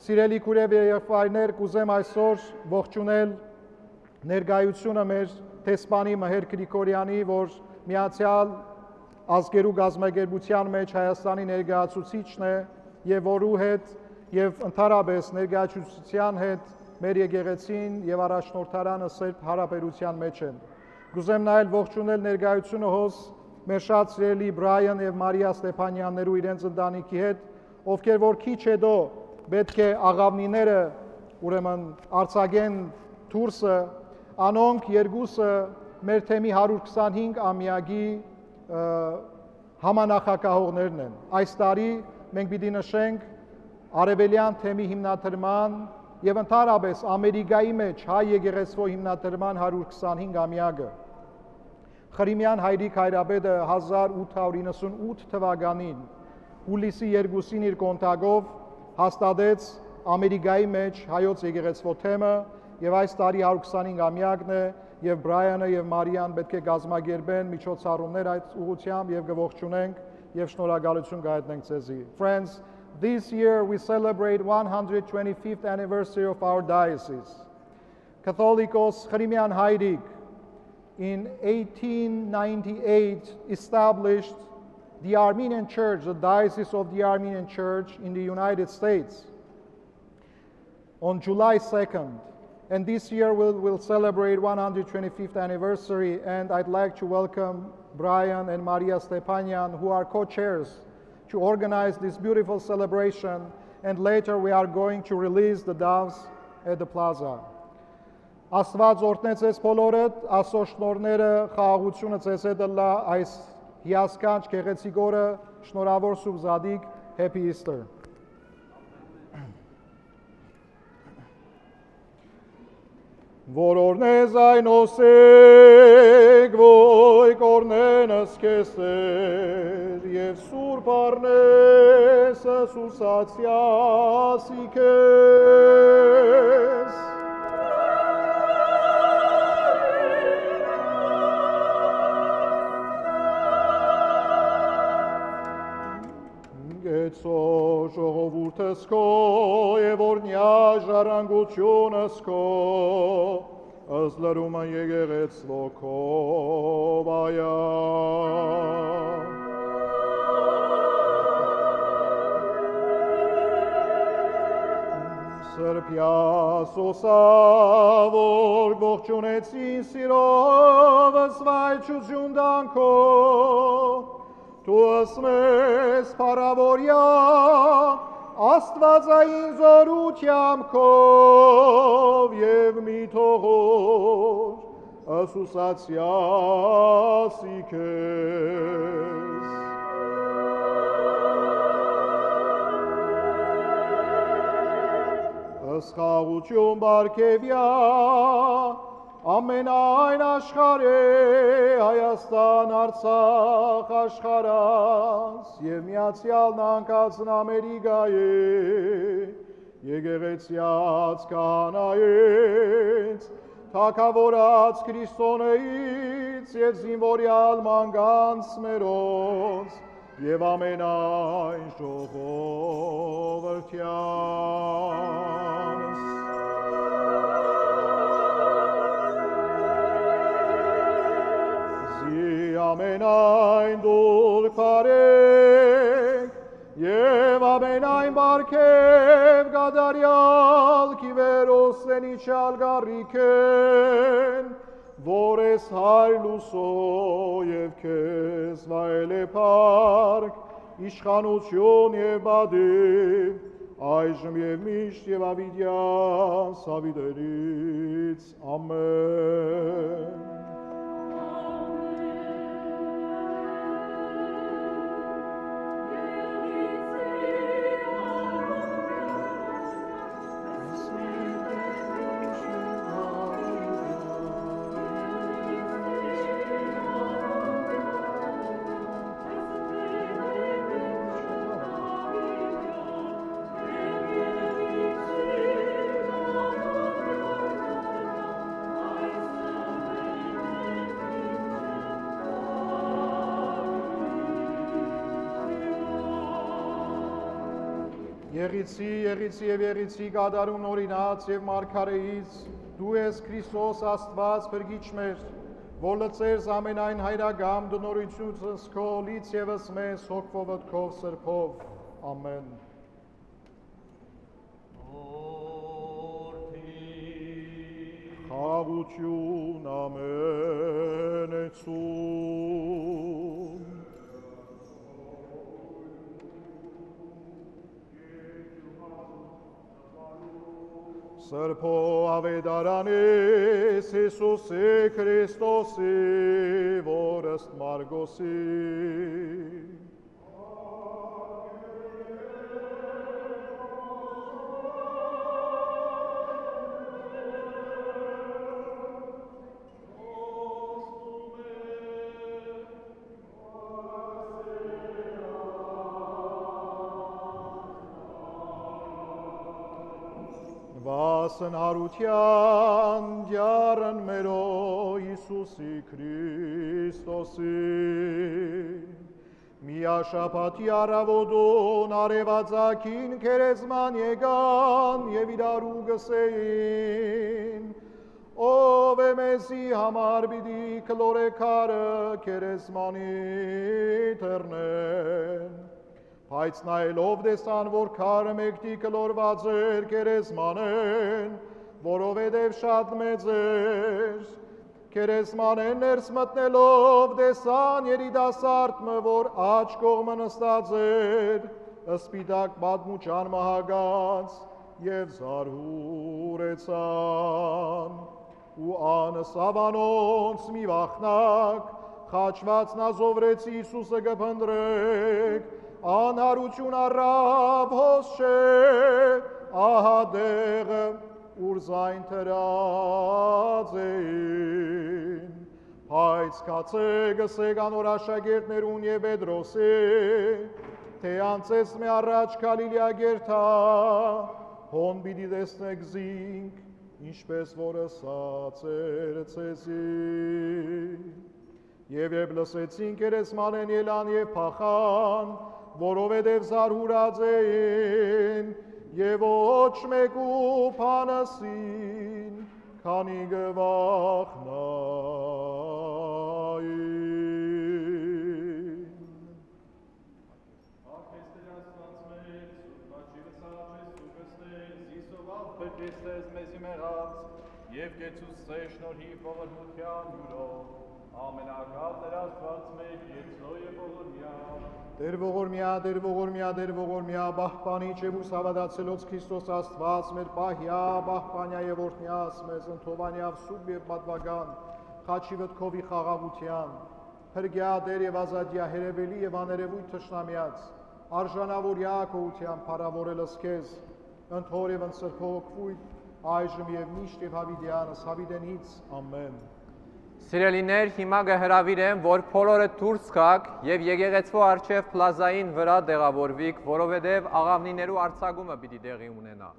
Սիրելի քույրեր եւ եղբայրներ, կուզեմ այսօր ողջունել ներկայությունը մեր Տեսպանի Մհեր Գրիգորյանի, որ միացյալ ազգերու գազմագերբության մեջ Հայաստանի ներկայացուցիչն է եւ որու հետ եւ ընդհանրապես ներկայացուցիչյան հետ մեր եկեղեցին եւ առաջնորդարանը սերբ հարաբերության մեջ են։ Գուզեմ նայել ողջունել ներկայությունը հոս մեր շատ սիրելի Բրայան եւ Մարիա Ստեփանյաններու իրենց ընտանիքի հետ, ովքեր որ քիչ հետո պետք է աղավնիները, ուրեմն Արցակեն Թուրսը, անոնք երկուսը մեր թեմի 125 ամյակի համանախակահողներն են։ Այս տարի մենք պիտի նշենք արևելյան թեմի հիմնադրման եւ ընդհանրապես Ամերիկայի մեջ հայ եկեղեցու հիմնադրման 125 ամյակը։ Khrimian Hayrik հայրապետը 1898 թվականին հուլիսի 2-ին իր կոնտակով հաստատեց Ամերիկայի մեջ հայոց եկեղեցու թեմը եւ այս տարի 125 ամյակն է եւ Բրայանը եւ Մարիան պետք է գազմագերբեն միջոցառումներ այդ ուղությամբ եւ գողջունենք եւ շնորհակալություն հայտնենք ցեզի. Friends, this year we celebrate 125th anniversary of our diocese. Catholicos Khrimian Hayrik in 1898 established the Armenian Church, the Diocese of the Armenian Church in the United States on July 2nd. And this year we'll celebrate 125th anniversary, and I'd like to welcome Brian and Maria Stepanian, who are co-chairs, to organize this beautiful celebration, and later we are going to release the doves at the plaza. Աստված օրհնեց այս բոլորդ, ասո շնորհները, խաղաղությունը ցեզ հետ լա այս հիասքանչ գեղեցիկ օրը, շնորհավոր Surp Zadig, Happy Easter. Որորնես այն ոսեկ, ոյ կորնենս քեսեր, եւ Սուրբ առնես սուսացյասի քեզ So, ժողովուրդս քո եւ օրհնյալ ժառանգությունս քո ըստ լրումն եկեղեցու քո վայա Սրբյաս ուսավոր ողջունեցին սիրով զվայչություն դանքո Tu asmes paravoria Astvatsayin zorutyam kov Yev mitoghor Asusatsias ikes Askhaghutyun barkevya Ամենայն աշխարհե Հայաստան Արցախ աշխարհած եւ միացյալ նանկացն Ամերիկայի եկեղեցած կանայից թագավորած քրիստոնեից եւ զինվորյալ մանգանց մերոց եւ ամենայն ժողովրդյանս Ամենայն դուք բարեք, եւ ամենայն բարքեւ գադարյալ կիվերոսեն իջալ գառիքեն, որ ես հայլուսո եւ քեզ վայելե փառք, իշխանություն եւ բադիվ այժմ եւ միշտ եւ ավիդյանս ավիդերից ամեն Եղիցի եւ եղիցի գադարուն օրինաց եւ մարգարեից դու ես Քրիստոս Աստված բրգիչ մեր որ լծերս ամենայն հայրագամ դնորությունս քո լից եւս մեզ հոգվովդ քո սրբով ամեն Խաղություն ամենեցուն Սրբո ավետարանիս Հիսուսի Քրիստոսի, որ ըստ Մարգոսի, Սնարության ջարն մերո Հիսուսի Քրիստոսի Միաշապատի արավոդոն արևածագին քերեզման եկան եւ իրար ու գսեին Ով է մեզի համար պիտի քլորեքարը քերեզմանի թռնեն Բայց նայելով դեսան, որ քարը մեկտի կլորված էր քերեզմանեն, որովհետև շատ մեծ էր, քերեզմանեն ներս մտնելով դեսան երիտասարդը, որ աջ կողմը նստած էր, սպիտակ բադմուճան մահագած և զարհուրեցան, ու անսավանոց մի վախնակ, խաչված նա զովրեց Հիսուսը կփնտրեք, Անարություն առավ հոս չէ, ահա դեղը ուր ձայն թրած էին, բայց կացեգը սեգանոր աշակերտներուն և Պետրոսի, թե անցես մե առաջ Գալիլեա գերթա, հոն պիտի տեսնեք զինք, ինչպես որ ասած էր ցեզին, և երբ լսեցին քերեզմանեն ելան և փախան, որովհետև զարհուրած էին և ոչ մեկու փանասին քանի գվախնային Եվ գեցուս սե շնորհի ողորմության յուրով ամենակարևոր Աստված մեկ եսոյե ողորմիա Դեր Վողորմիա, Դեր Վողորմիա, Դեր Վողորմիա, բահբանիչ և ուս հավատացելոց Քրիստոս Աստված, մեր պահյա, բահբանյա և օրհնյաս մեզ, ընդհովանյավ սուրբ և պատվական, խաչի վտքովի խաղաղության, հրգյա, դեր և ազատյա, հերևելի և աներևույթ թշնամյաց, արժանավորյա քոյության փառավորելս քեզ, ընդհոր և ընսրբո օգուտ, այժմ և միշտ և հավիտյանս հավիտենից ամեն Սիրելիներ, հիմա կհրավիրեմ, որ բոլորը դուրս գաք և եկեղեցու առջև պլազային վրա տեղավորվիք, որովհետև աղավնիներու արձակումը պիտի տեղի ունենա։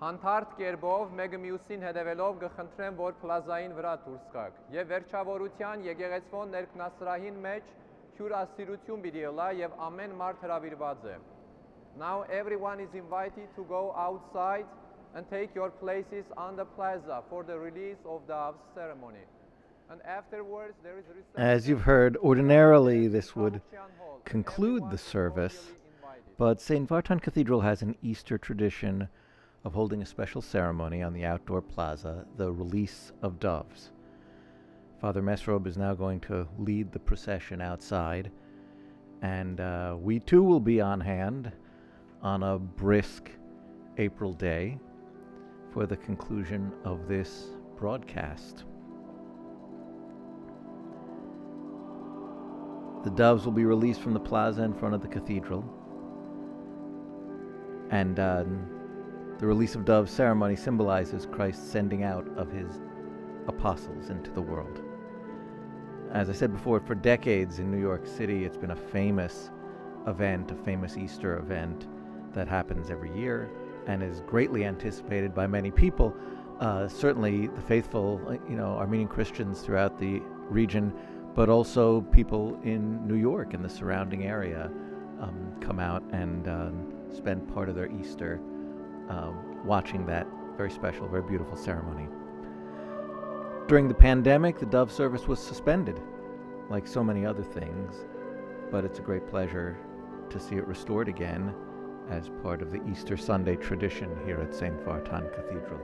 Հանդարտ կերպով մեկը մյուսին հետևելով կխնդրեմ, որ պլազային վրա դուրս գաք և վերջավորության եկեղեցվոն ներքնասրահին մեջ հյուրասիրություն պիտի ըլլա և ամեն մարդ հրավիրված է։ Now everyone is invited to go outside and take your places on the plaza for the release of the ceremony. And afterwards, there is As you've heard, ordinarily this would conclude the service, but St. Vartan Cathedral has an Easter tradition of holding a special ceremony on the outdoor plaza, the release of doves. Father Mesrop is now going to lead the procession outside, and we too will be on hand on a brisk April day. For the conclusion of this broadcast. The doves will be released from the plaza in front of the cathedral, and the release of doves ceremony symbolizes Christ's sending out of his apostles into the world. As I said before, for decades in New York City, it's been a famous event, a famous Easter event that happens every year. And is greatly anticipated by many people. Certainly the faithful, Armenian Christians throughout the region, but also people in New York and the surrounding area come out and spend part of their Easter watching that very special, very beautiful ceremony. During the pandemic, the Dove service was suspended, like so many other things, but it's a great pleasure to see it restored again as part of the Easter Sunday tradition here at St. Vartan Cathedral.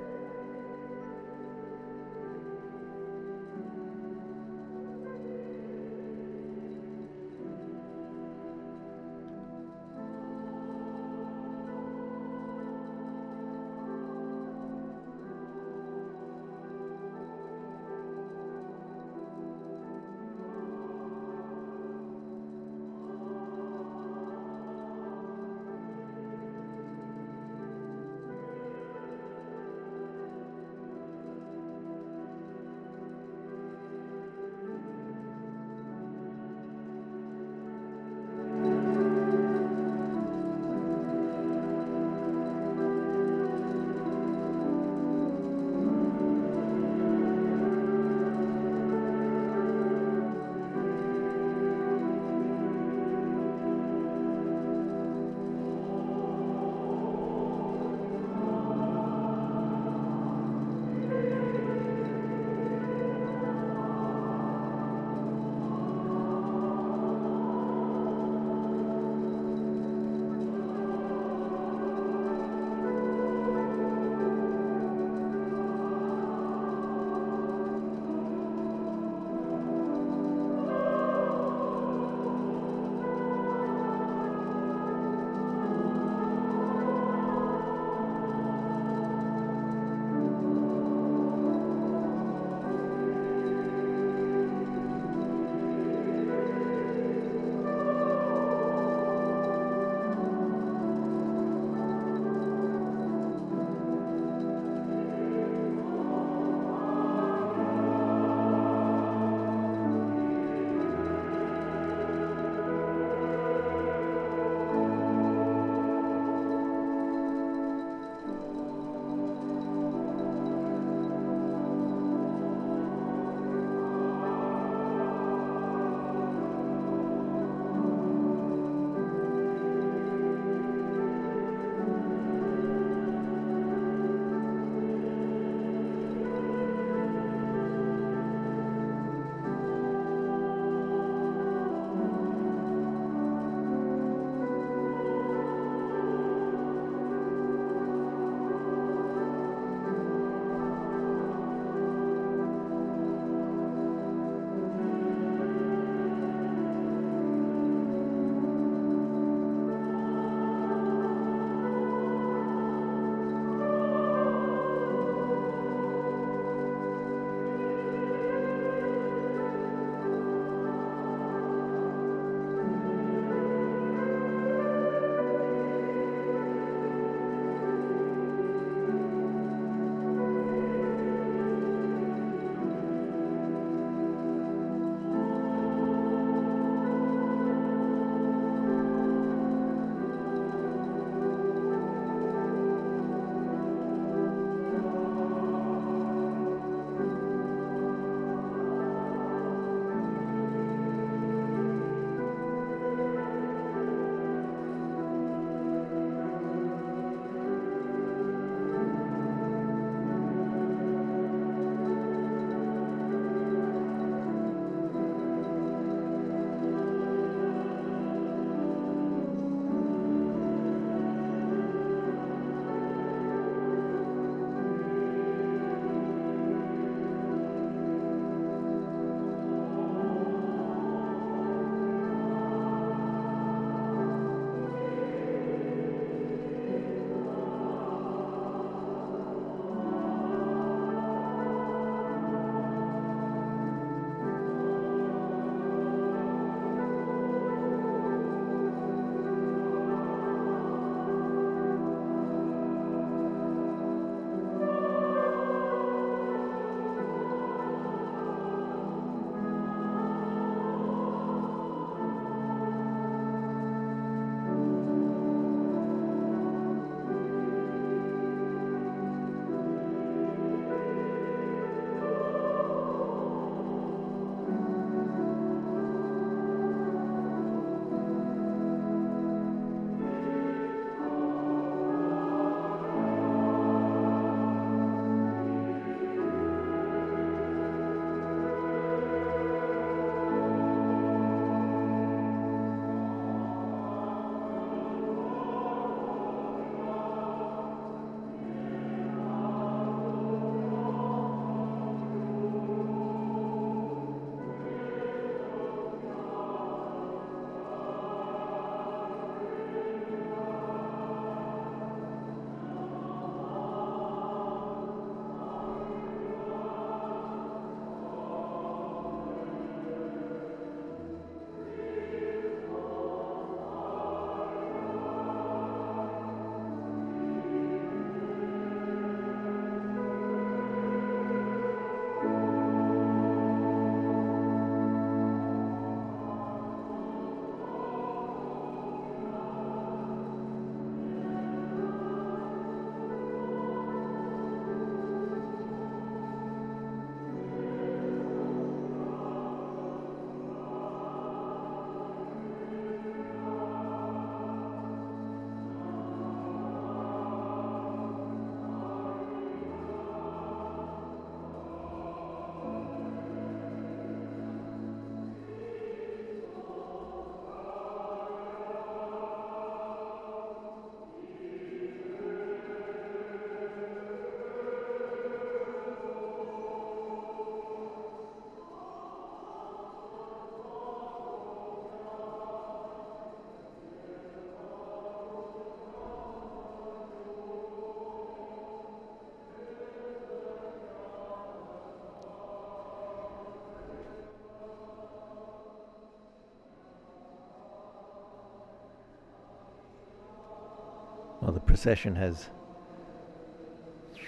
the procession has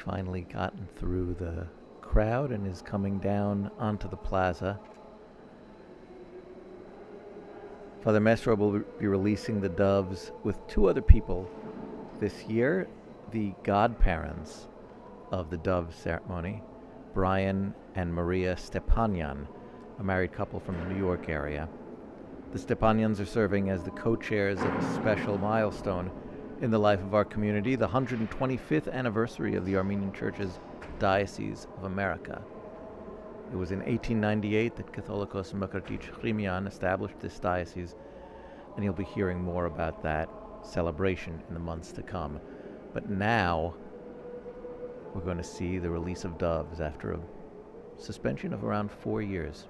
finally gotten through the crowd and is coming down onto the plaza. Father Mesrop will be releasing the doves with two other people this year, the godparents of the dove ceremony, Brian and Maria Stepanian, a married couple from the New York area. The Stepanians are serving as the co-chairs of a special milestone in the life of our community, the 125th anniversary of the Armenian Church's Diocese of America. It was in 1898 that Catholicos Makartich Khrimian established this diocese, and you'll be hearing more about that celebration in the months to come. But now, we're going to see the release of doves after a suspension of around 4 years.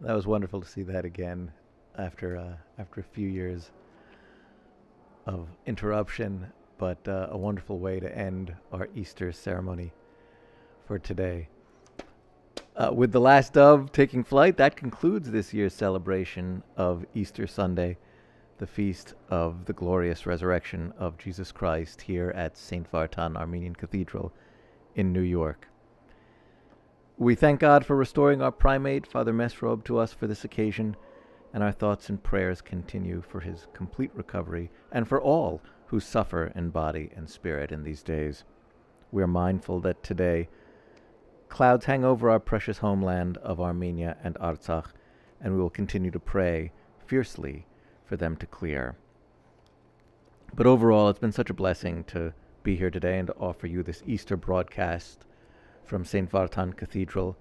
That was wonderful to see that again after after a few years of interruption, but a wonderful way to end our Easter ceremony for today. With the last dove taking flight, that concludes this year's celebration of Easter Sunday, the feast of the glorious resurrection of Jesus Christ here at St. Vartan Armenian Cathedral in New York. We thank God for restoring our primate, Father Mesrop, to us for this occasion, and our thoughts and prayers continue for his complete recovery and for all who suffer in body and spirit in these days. We are mindful that today clouds hang over our precious homeland of Armenia and Artsakh, and we will continue to pray fiercely for them to clear. But overall, it's been such a blessing to be here today and to offer you this Easter broadcast from St. Vartan Cathedral.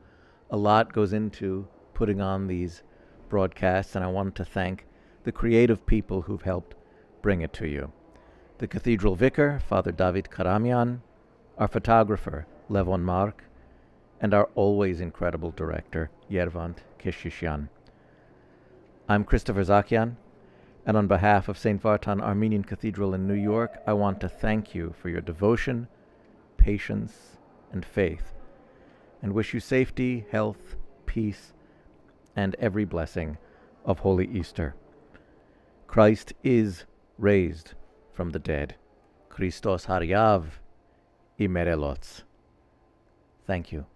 A lot goes into putting on these broadcasts, and I wanted to thank the creative people who've helped bring it to you. The Cathedral Vicar, Father David Karamian, our photographer, Levon Mark, and our always incredible director, Yervant Keshishyan. I'm Christopher Zakian, and on behalf of St. Vartan Armenian Cathedral in New York, I want to thank you for your devotion, patience, and faith, and wish you safety, health, peace, and every blessing of Holy Easter. Christ is raised from the dead. Christos Haryav Imerelots. Thank you.